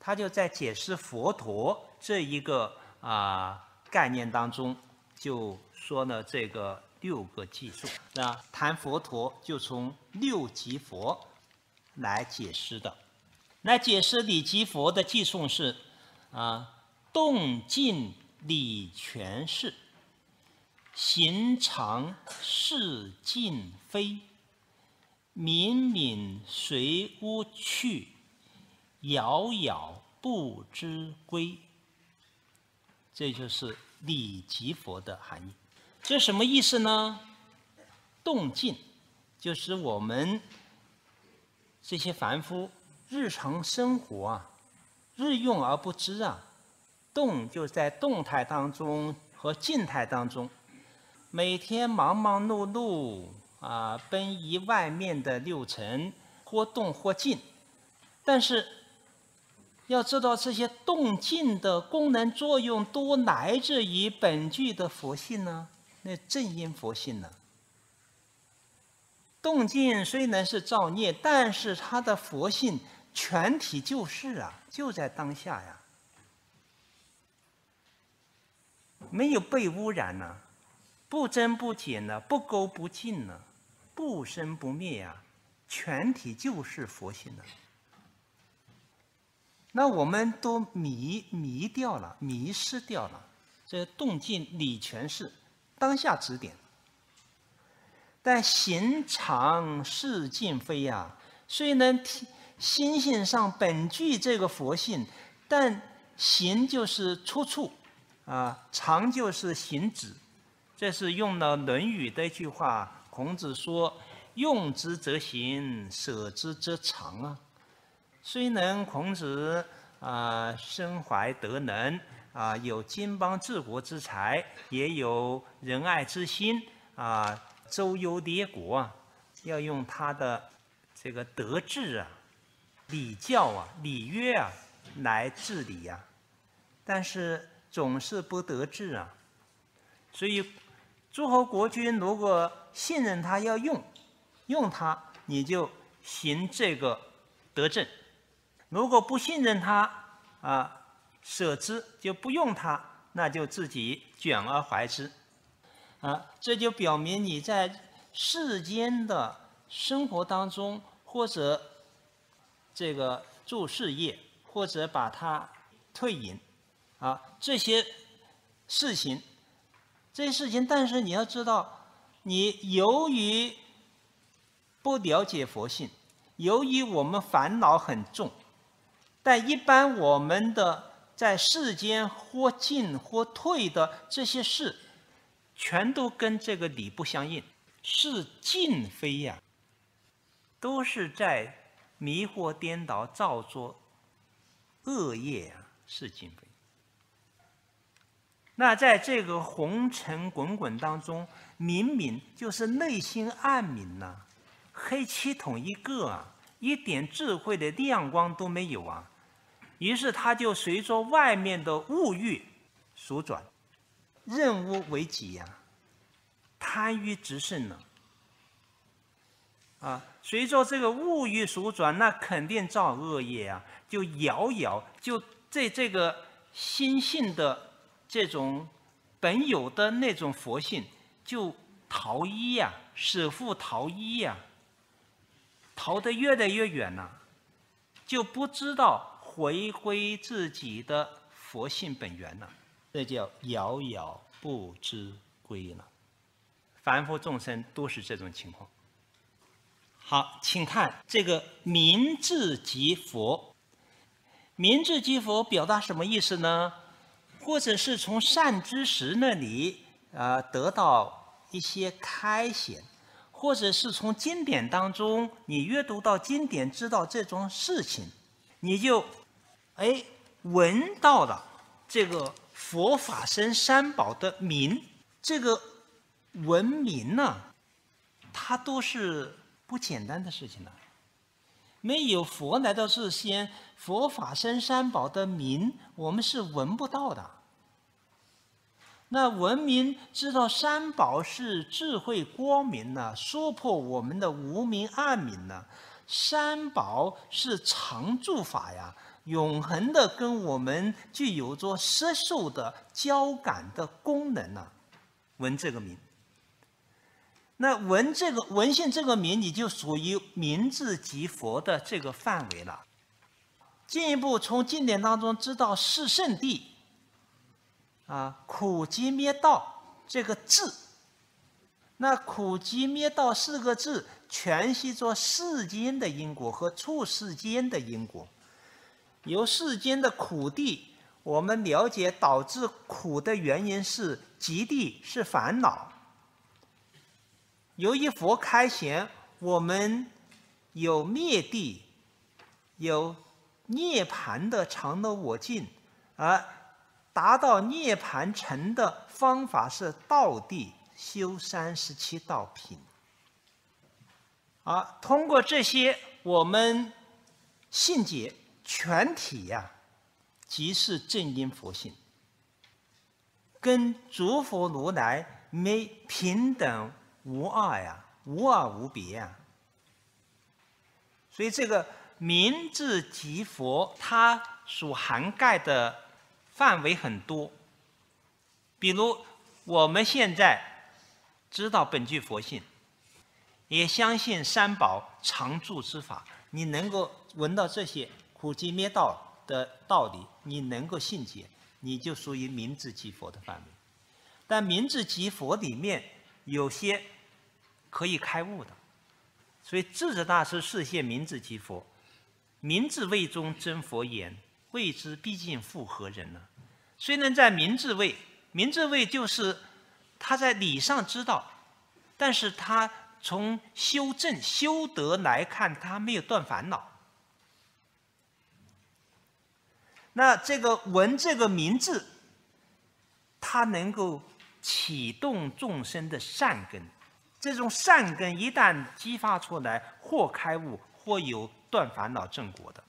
他就在解释佛陀这一个。 啊，概念当中就说了这个六个寄送。那谈佛陀就从六即佛来解释的。来解释礼及佛的寄送是啊，动静礼全事，行常事尽非，敏敏随吾去，杳杳不知归。这就是礼及佛的含义。这什么意思呢？动静就是我们这些凡夫日常生活啊，日用而不知啊。动就在动态当中和静态当中，每天忙忙碌碌啊，奔移外面的六尘，或动或静。但是要知道，这些动静的功能作用多来自于本具的佛性呢，那正因佛性呢。 动静虽然是造孽，但是它的佛性全体就是啊，就在当下呀，没有被污染呢、啊，不增不减呢、啊，不垢不净呢、啊，不生不灭呀、啊，全体就是佛性呢、啊。那我们都迷迷掉了，迷失掉了，这动静理全是当下指点。 但行常事尽非呀、啊，虽然心性上本具这个佛性，但行就是出处，啊，常就是行止。这是用了《论语》的一句话，孔子说：“用之则行，舍之则常啊。”虽然孔子啊、呃、身怀德能啊、呃，有经邦治国之才，也有仁爱之心啊。呃 周游列国啊，要用他的这个德治啊、礼教啊、礼乐啊来治理啊，但是总是不得志啊。所以诸侯国君如果信任他要用，用他你就行这个德政；如果不信任他啊，舍之就不用他，那就自己卷而怀之。 啊，这就表明你在世间的生活当中，或者这个做事业，或者把它退隐，啊，这些事情，这些事情，但是你要知道，你由于不了解佛性，由于我们烦恼很重，但一般我们的在世间或进或退的这些事。 全都跟这个理不相应，是尽非呀、啊，都是在迷惑颠倒、造作恶业啊，是尽非。那在这个红尘滚滚当中，明明就是内心暗明呐、啊，黑漆桶一个啊，一点智慧的亮光都没有啊，于是他就随着外面的物欲旋转。 任务为己呀、啊，贪欲直胜呢。啊，随着这个物欲旋转，那肯定造恶业啊，就遥遥就对这个心性的这种本有的那种佛性就逃逸呀、啊，舍父逃逸呀、啊，逃得越来越远了、啊，就不知道回归自己的佛性本源了、啊。 这叫杳杳不知归了，凡夫众生都是这种情况。好，请看这个明智即佛，明智即佛表达什么意思呢？或者是从善知识那里啊、呃、得到一些开显，或者是从经典当中你阅读到经典知道这种事情，你就哎闻到了这个。 佛法僧三宝的名，这个闻名呢，它都是不简单的事情呢、啊。没有佛来到世间，佛法僧三宝的名，我们是闻不到的。那闻名知道三宝是智慧光明呢、啊，说破我们的无明暗明呢、啊。三宝是常住法呀。 永恒的跟我们具有着摄受的交感的功能啊，闻这个名。那闻这个闻现这个名，你就属于明智即佛的这个范围了。进一步从经典当中知道四圣谛，啊，苦集灭道这个字。那苦集灭道四个字全系做世间的因果和处世间的因果，由世间的苦地，我们了解导致苦的原因是集地是烦恼。由于佛开显，我们有灭地，有涅槃的常乐我净，而达到涅槃成的方法是道地。 修三十七道品，啊，通过这些，我们信解全体呀、啊，即是正因佛性，跟诸佛如来没平等无二呀、啊，无二无别呀、啊。所以这个名字即佛，它所涵盖的范围很多，比如我们现在。 知道本具佛性，也相信三宝常住之法。你能够闻到这些苦集灭道的道理，你能够信解，你就属于明智即佛的范围。但明智即佛里面有些可以开悟的，所以智者大师示现明智即佛，明智位中真佛言，未知毕竟复何人呢？虽能在明智位，明智位就是。 他在理上知道，但是他从修正修德来看，他没有断烦恼。那这个闻这个名字，他能够启动众生的善根，这种善根一旦激发出来，或开悟，或有断烦恼正果的。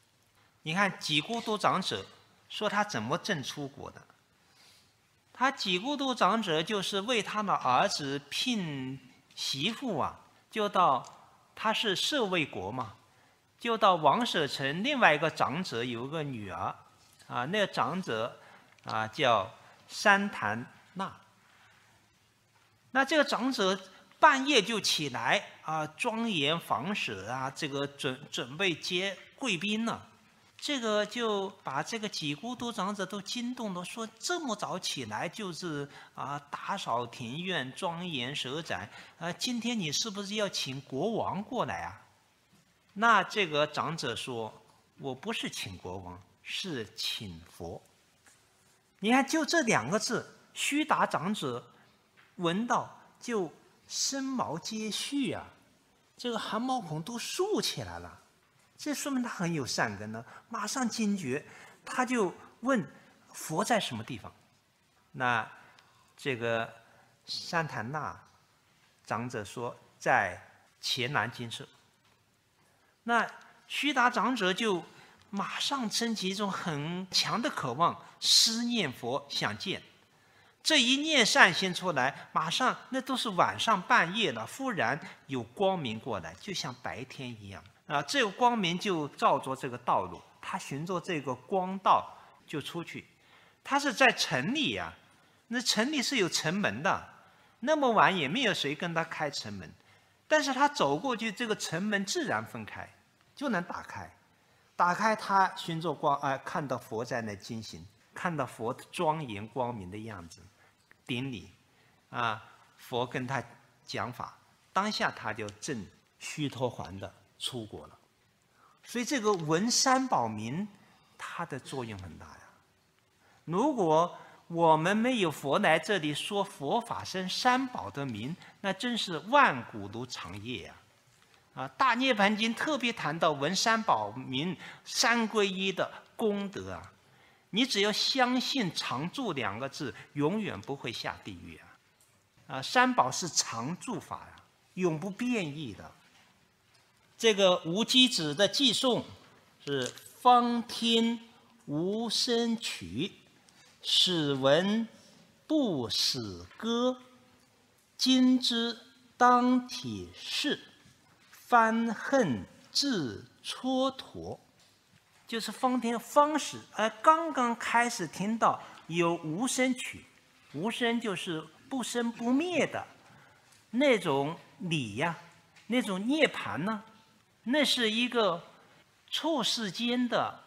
你看几孤独长者说他怎么证出果的？ 他几孤独长者就是为他的儿子聘媳妇啊，就到他是舍卫国嘛，就到王舍城另外一个长者有个女儿，啊，那个长者啊叫三檀那。那这个长者半夜就起来啊，庄严房舍啊，这个准准备接贵宾呢、啊。 这个就把这个几孤独长者都惊动了，说这么早起来就是啊打扫庭院、庄严舍宅，呃，今天你是不是要请国王过来啊？那这个长者说：“我不是请国王，是请佛。”你看，就这两个字，须达长者闻到就生毛皆蓄啊，这个汗毛孔都竖起来了。 这说明他很有善根呢，马上惊觉，他就问佛在什么地方？那这个三檀那长者说在伽蓝精舍。那须达长者就马上升起一种很强的渴望，思念佛想见。这一念善心出来，马上那都是晚上半夜了，忽然有光明过来，就像白天一样。 啊，这个光明就照着这个道路，他循着这个光道就出去。他是在城里呀、啊，那城里是有城门的，那么晚也没有谁跟他开城门，但是他走过去，这个城门自然分开，就能打开。打开他循着光啊、呃，看到佛在那经行，看到佛庄严光明的样子，顶礼，啊，佛跟他讲法，当下他就证须陀洹的。 出国了，所以这个闻三宝名，它的作用很大呀。如果我们没有佛来这里说佛法生三宝的名，那真是万古如长夜呀！啊，《大涅盘经》特别谈到闻三宝名、三皈依的功德啊。你只要相信“常住”两个字，永远不会下地狱啊！啊，三宝是常住法呀、啊，永不变异的。 这个无机子的寄送是方听无声曲，始闻不始歌。今之当体是，翻恨自蹉跎。就是方听方始，呃，刚刚开始听到有无声曲，无声就是不生不灭的那种理呀、啊，那种涅槃呢、啊。 那是一个处世间的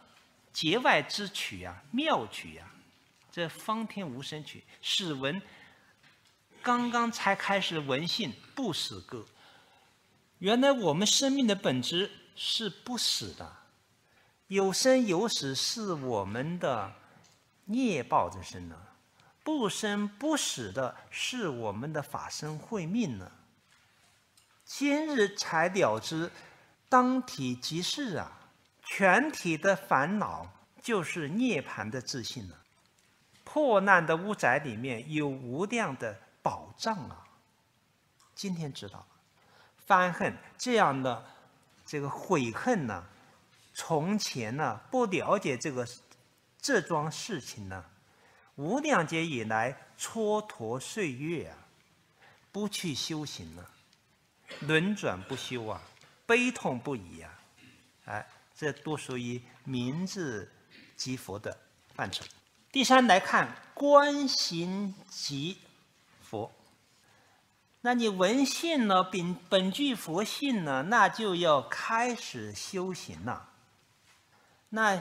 节外之曲啊，妙曲啊，这方天无声曲，史文刚刚才开始闻信不死歌。原来我们生命的本质是不死的，有生有死是我们的业报之身呢、啊，不生不死的是我们的法身慧命呢、啊。今日才了知，当体即是啊。 全体的烦恼就是涅槃的自信了、啊。破烂的屋宅里面有无量的宝藏啊！今天知道了，翻恨这样的这个悔恨呢、啊，从前呢、啊、不了解这个这桩事情呢、啊，无量劫以来蹉跎岁月啊，不去修行了、啊，轮转不休啊，悲痛不已啊，哎。 这都属于明智即佛的范畴。第三，来看观行即佛。那你闻信呢，本本具佛性呢，那就要开始修行了。那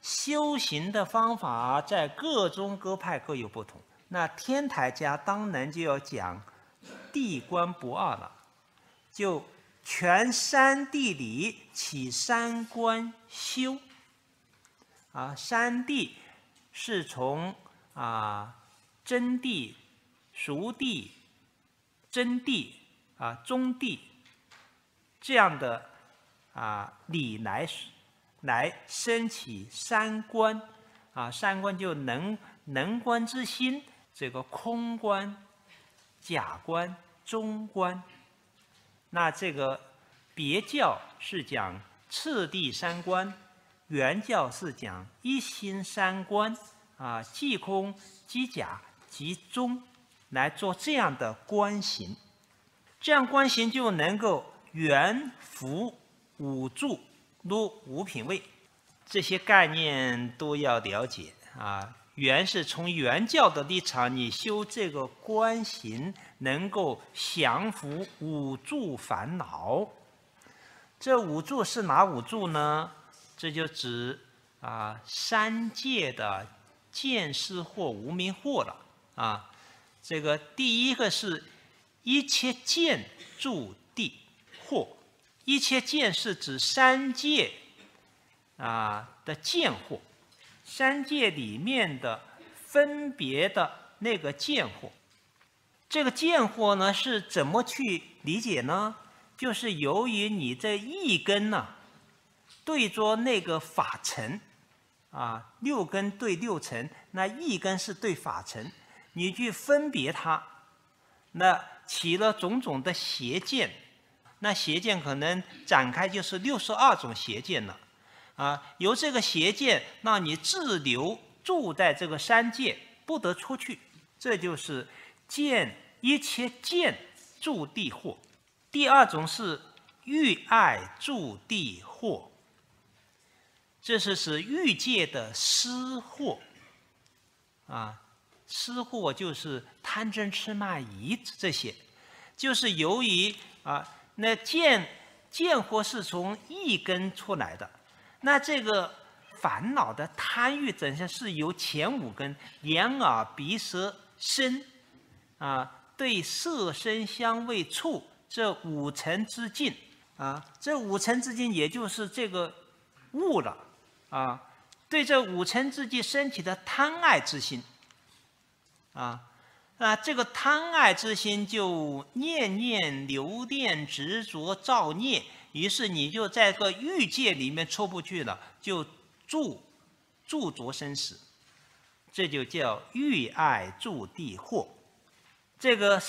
修行的方法在各宗各派各有不同。那天台家当然就要讲地观不二了，就。 全三谛里起三观修，啊，三谛是从啊真谛、熟谛、真谛啊中谛这样的啊理来来升起三观啊，三观就能能观之心，这个空观、假观、中观。 那这个别教是讲次第三观，原教是讲一心三观啊，即空即假即中，来做这样的观行，这样观行就能够圆服五住入五品位，这些概念都要了解啊。原是从原教的立场，你修这个观行。 能够降服五住烦恼，这五住是哪五住呢？这就指啊三界的见思惑、无明惑了啊。这个第一个是一切见住地惑，一切见是指三界啊的见惑，三界里面的分别的那个见惑。 这个见惑呢是怎么去理解呢？就是由于你这一根呢、啊，对着那个法尘，啊，六根对六尘，那一根是对法尘，你去分别它，那起了种种的邪见，那邪见可能展开就是六十二种邪见了，啊，由这个邪见让你滞留住在这个三界，不得出去，这就是。 见一切见住地惑，第二种是欲爱住地惑，这是指欲界的私惑，啊，私惑就是贪嗔痴慢疑这些，就是由于啊，那见见惑是从一根出来的，那这个烦恼的贪欲等下是由前五根眼耳鼻舌身。 啊，对色身香味触这五尘之境啊，这五尘之境也就是这个物了啊，对这五尘之境升起的贪爱之心啊，那这个贪爱之心就念念留恋执着造孽，于是你就在个欲界里面出不去了，就住住着生死，这就叫欲爱住地惑。 这个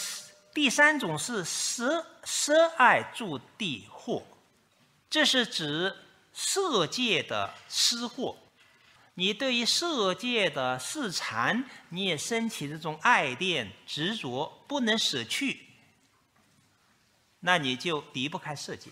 第三种是色色爱住地惑，这是指色界的思惑。你对于色界的四禅，你也升起这种爱恋执着，不能舍去，那你就离不开色界。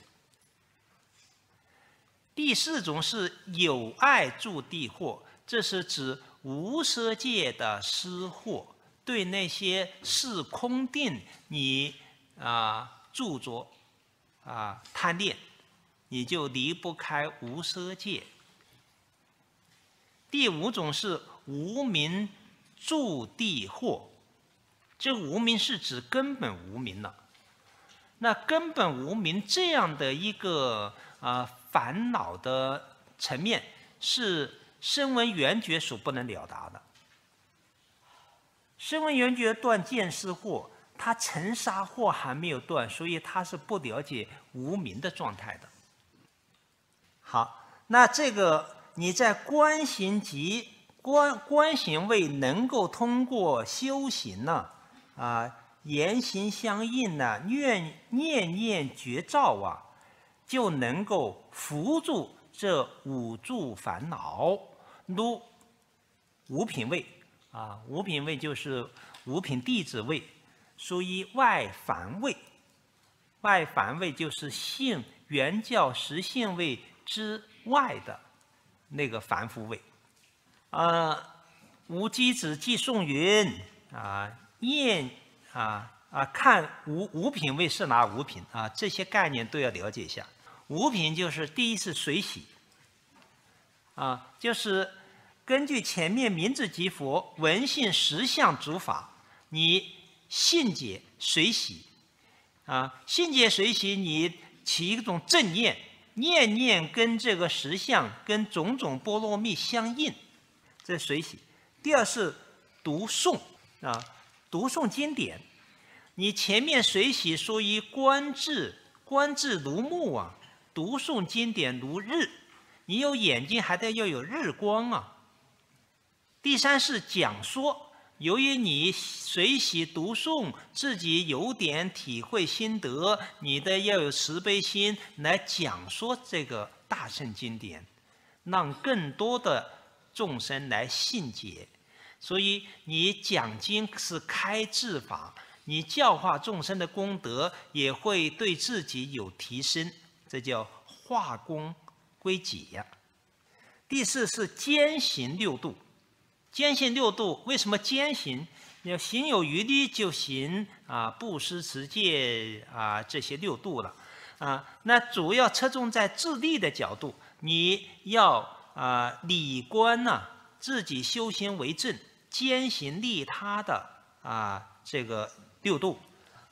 第四种是有爱住地惑，这是指无色界的思惑。 对那些是空定，你啊著着啊贪恋，你就离不开无色界。第五种是无明住地惑，这无明是指根本无明了。那根本无明这样的一个呃烦恼的层面，是声闻缘觉所不能了达的。声闻缘觉断见思惑，他尘沙惑还没有断，所以他是不了解无明的状态的。好，那这个你在观行集观观行位能够通过修行呢，啊、呃，言行相应呢、啊，念念念觉照啊，就能够扶助这五住烦恼，如五品位。 啊，五品位就是五品弟子位，属于外凡位。外凡位就是性原教实性位之外的那个凡夫位。呃，无机子寄送云啊，念啊啊，看五五品位是哪五品啊？这些概念都要了解一下。五品就是第一是随喜，啊，就是。 根据前面名字即佛闻性实相诸法，你信解随喜，啊，信解随喜，你起一种正念，念念跟这个实相跟种种波罗蜜相应，这随喜。第二是读诵啊，读诵经典，你前面随喜说于观智，观智如目啊，读诵经典如日，你有眼睛还得要有日光啊。 第三是讲说，由于你随喜读诵，自己有点体会心得，你的要有慈悲心来讲说这个大圣经典，让更多的众生来信解。所以你讲经是开智法，你教化众生的功德也会对自己有提升，这叫化功归己呀。第四是兼行六度。 兼行六度，为什么兼行？你要行有余力就行啊，布施、持戒啊，这些六度了啊。那主要侧重在自利的角度，你要啊理观呢、啊，自己修行为正，兼行利他的啊这个六度。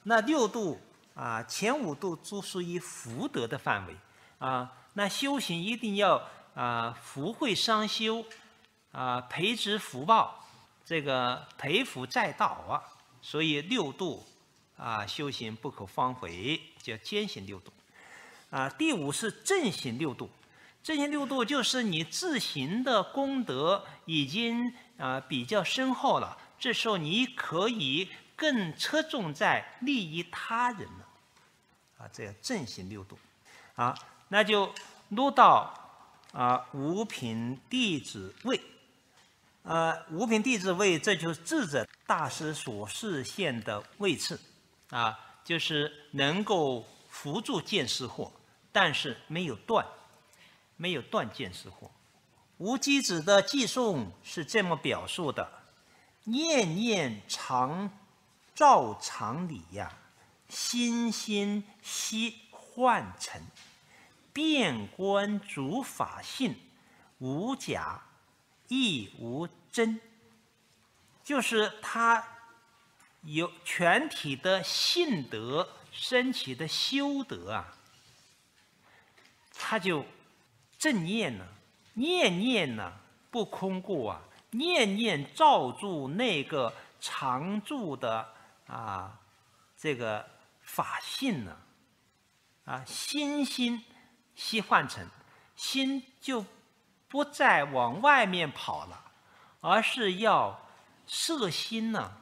那六度啊，前五度都属于福德的范围啊。那修行一定要啊福慧双修。 啊，培植福报，这个培福载道啊，所以六度啊，修行不可方回，叫兼行六度。啊，第五是正行六度，正行六度就是你自行的功德已经啊比较深厚了，这时候你可以更侧重在利益他人了。啊，这叫正行六度。啊，那就入到啊五品弟子位。 呃，五品弟子位，这就是智者大师所示现的位次，啊，就是能够扶助见思惑，但是没有断，没有断见思惑。无机子的寄送是这么表述的：念念常照常理呀、啊，心心悉幻尘，遍观诸法性，无假亦无假。 真，就是他有全体的信德升起的修德啊，他就正念呢、啊，念念呢、啊、不空过啊，念念照住那个常住的啊这个法性呢、啊，啊心心悉幻尘，心就不再往外面跑了。 而是要摄心呢、啊，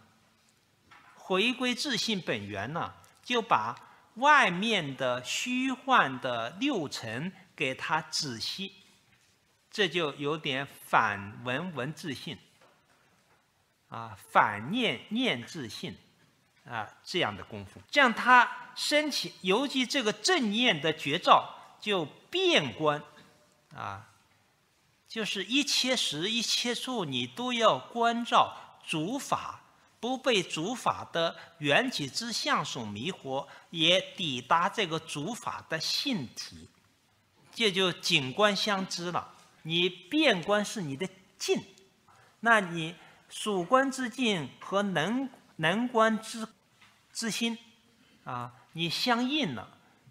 回归自性本源呢、啊，就把外面的虚幻的六尘给它止息，这就有点反闻闻自性，啊，反念念自性，啊，这样的功夫，这样它升起，尤其这个正念的觉照就遍观，啊。 就是一切时一切处，你都要关照诸法，不被诸法的缘起之相所迷惑，也抵达这个诸法的性体，这就景观相知了。你遍观是你的尽。那你属观之境和能能观之之心啊，你相应了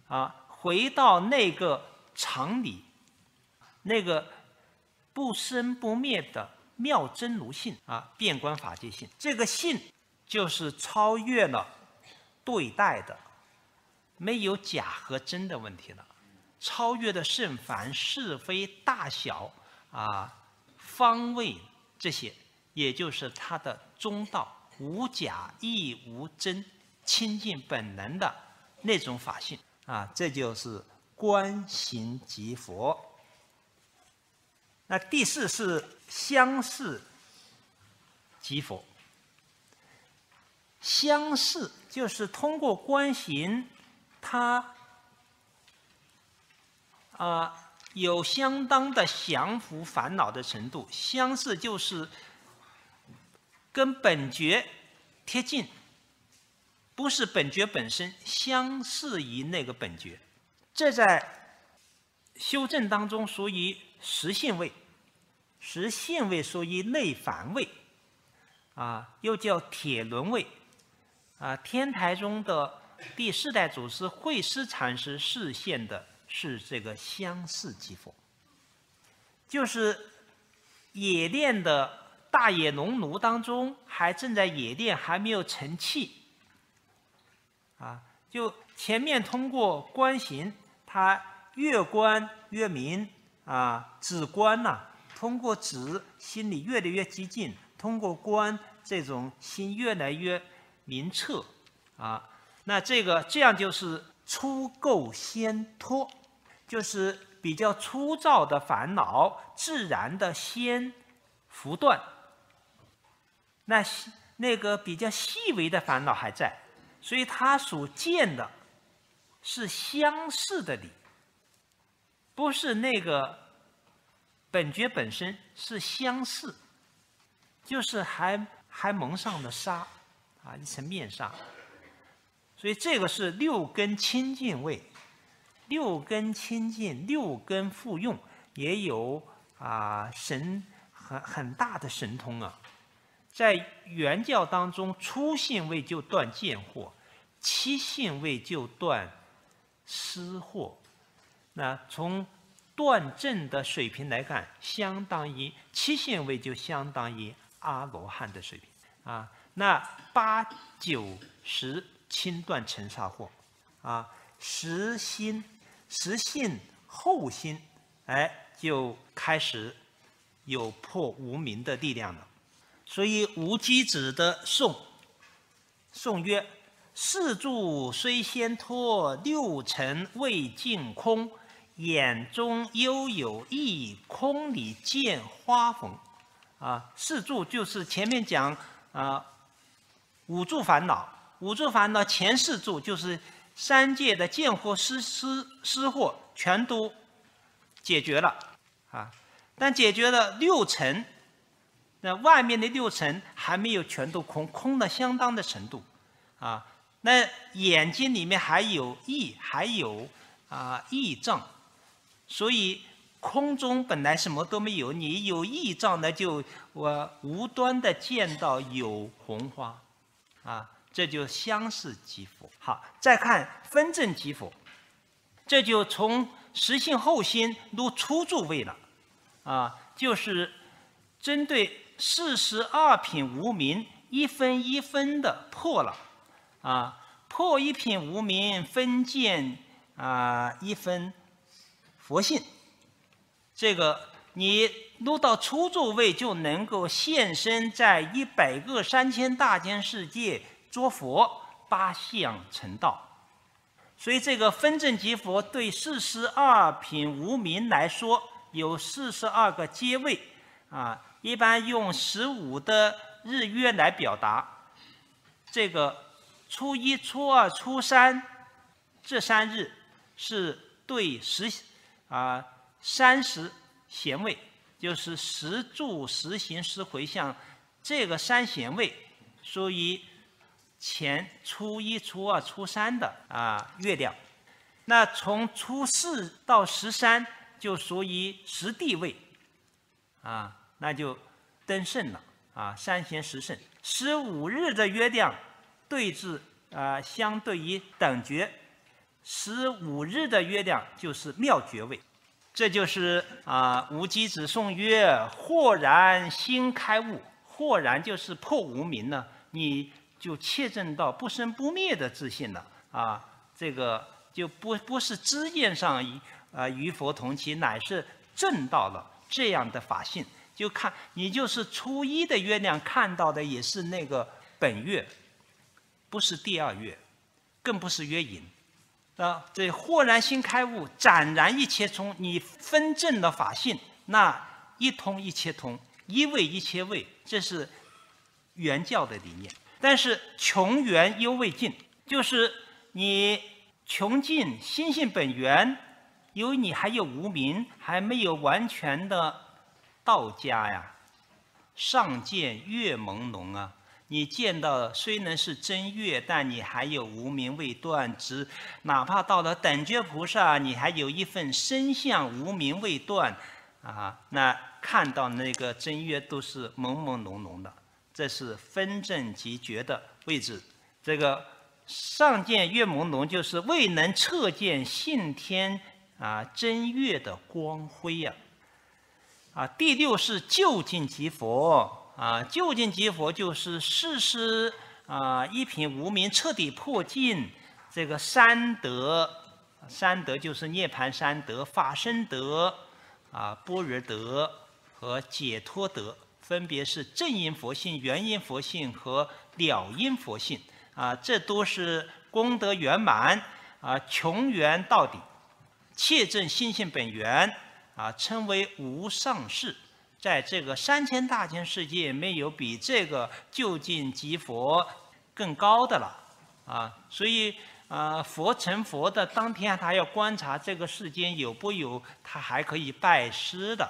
啊，回到那个常理，那个不生不灭的妙真如性啊，遍观法界性。这个性就是超越了对待的，没有假和真的问题了。 超越的圣凡是非大小啊方位这些，也就是他的中道无假亦无真，清净本能的那种法性啊，这就是观行即佛。那第四是相似即佛，相似就是通过观行，他。 啊、呃，有相当的降伏烦恼的程度，相似就是跟本觉贴近，不是本觉本身，相似于那个本觉。这在修正当中属于实性位，实性位属于内凡位，啊，又叫铁轮位，啊，天台中的第四代祖师慧思禅师示现的。 是这个相似即佛，就是冶炼的大冶农奴当中，还正在冶炼，还没有成器。啊，就前面通过观行，他越观越明啊，止观呐、啊，通过止心里越来越激进，通过观这种心越来越明澈啊，那这个这样就是出垢先脱。 就是比较粗糙的烦恼，自然的先拂断。那那个比较细微的烦恼还在，所以它所见的是相似的理，不是那个本觉本身是相似，就是还还蒙上了纱啊，一层面纱。所以这个是六根清净位。 六根清净，六根复用，也有啊、呃、神很很大的神通啊。在原教当中，初性位就断见惑，七性位就断思惑。那从断正的水平来看，相当于七性位就相当于阿罗汉的水平啊。那八九十轻断尘沙惑啊，十心。 实性后心，哎，就开始有破无明的力量了。所以无机子的颂，颂曰：“四住虽先脱，六尘未尽空。眼中犹有一空里见花逢。”啊，四住就是前面讲啊、呃，五住烦恼，五住烦恼前四住就是。 三界的见惑、思思思惑全都解决了啊，但解决了六尘，那外面的六尘还没有全都空，空了相当的程度啊。那眼睛里面还有意，还有啊意障，所以空中本来什么都没有，你有意障呢，就我无端的见到有红花啊。 这就相似即佛。好，再看分正即佛，这就从实性后心入初住位了，啊，就是针对四十二品无明一分一分的破了，啊，破一品无明分见啊一分佛性，这个你入到初住位就能够现身在一百个三千大千世界。 说佛八相成道，所以这个分正即佛对四十二品无明来说有四十二个阶位啊，一般用十五的日月来表达。这个初一、初二、初三这三日是对十啊三十贤位，就是十住、十行、十回向这个三贤位，所以。 前初一、初二、初三的啊月亮，那从初四到十三就属于十地位，啊，那就登圣了啊，三贤十圣。十五日的约量对治啊、呃，相对于等觉，十五日的约量就是妙觉位。 这就是啊、呃，无机子颂曰：“豁然心开悟，豁然就是破无明呢，你就切证到不生不灭的自信了啊。这个就不不是知见上与啊、呃、与佛同期，乃是证到了这样的法性。就看你就是初一的月亮看到的也是那个本月，不是第二月，更不是月影。” 啊，这豁然心开悟，展然一切通。你分证了法性，那一通一切通，一位一切位，这是原教的理念。但是穷源犹未尽，就是你穷尽心性本源，由于你还有无明，还没有完全的道家呀，上见月朦胧啊。 你见到的虽然是真月，但你还有无明未断执。哪怕到了等觉菩萨，你还有一份身相无明未断，啊，那看到那个真月都是朦朦胧胧的。这是分正即觉的位置。这个上见月朦胧，就是未能彻见性天啊真月的光辉呀、啊。啊，第六是究竟即佛。 啊，究竟即佛就是世师啊，一品无明彻底破尽，这个三德，三德就是涅槃三德、法身德、啊般若德和解脱德，分别是正因佛性、缘因佛性和了因佛性啊，这都是功德圆满啊，穷圆到底，切证心性本源啊，称为无上士。 在这个三千大千世界，没有比这个究竟即佛更高的了啊！所以啊、呃，佛成佛的当天，他要观察这个世间有不有他还可以拜师的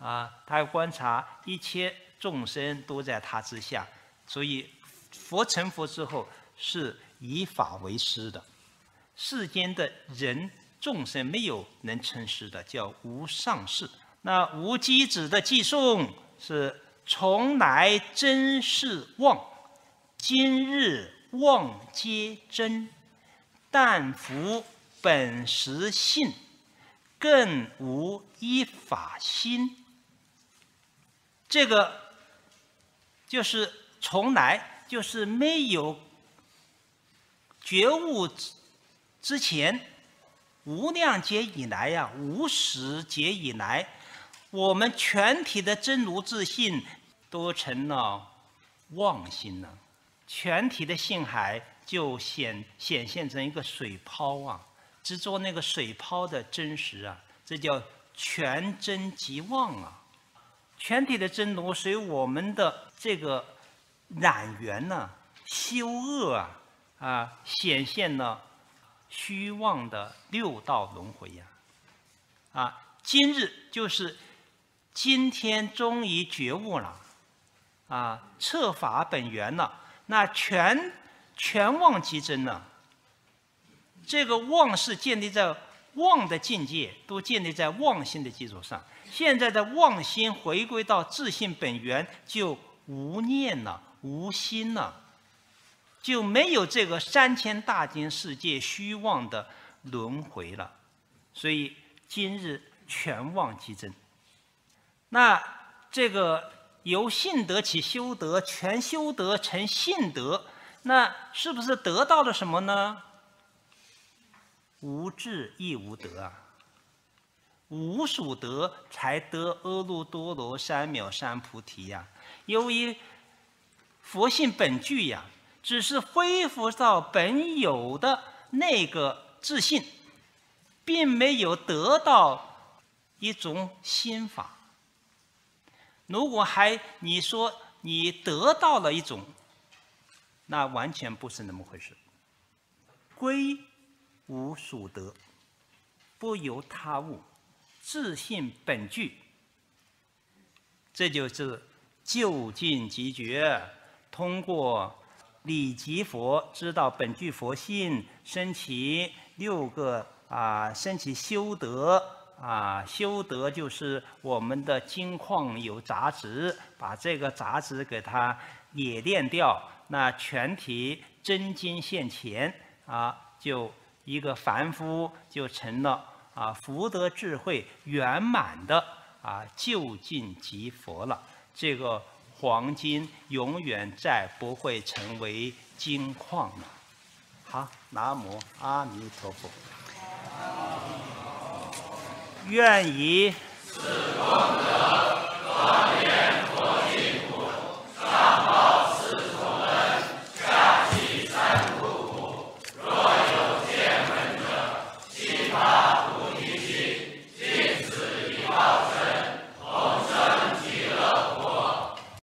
啊，他要观察一切众生都在他之下。所以佛成佛之后，是以法为师的。世间的人众生没有能称师的，叫无上士。 那无机子的寄送是从来真是妄，今日妄皆真，但服本实性，更无依法心。这个就是从来就是没有觉悟之前，无量劫以来呀、啊，无始劫以来。 我们全体的真如自性都成了妄心了，全体的性海就显显现成一个水泡啊，执着那个水泡的真实啊，这叫全真即妄啊。全体的真如随我们的这个染缘呢、啊、修恶啊啊，显现了虚妄的六道轮回呀、啊，啊，今日就是。 今天终于觉悟了，啊，彻法本源了。那全全妄即真呢？这个妄是建立在妄的境界，都建立在妄心的基础上。现在的妄心回归到自性本源，就无念了，无心了，就没有这个三千大千世界虚妄的轮回了。所以今日全妄即真。 那这个由性德起修德，全修德成性德，那是不是得到了什么呢？无智亦无德啊，无属德才得阿耨多罗三藐三菩提呀、啊。由于佛性本具呀、啊，只是恢复到本有的那个自性，并没有得到一种心法。 如果还你说你得到了一种，那完全不是那么回事。归无属德，不由他物，自性本具。这就是究竟即觉，通过理即佛，知道本具佛性，升起六个啊、呃，升起修德啊，修德就是我们的金矿有杂质，把这个杂质给它冶炼掉，那全体真金现前啊，就一个凡夫就成了啊福德智慧圆满的啊究竟即佛了。这个黄金永远再不会成为金矿了。好，南无阿弥陀佛。 愿以四功德庄严。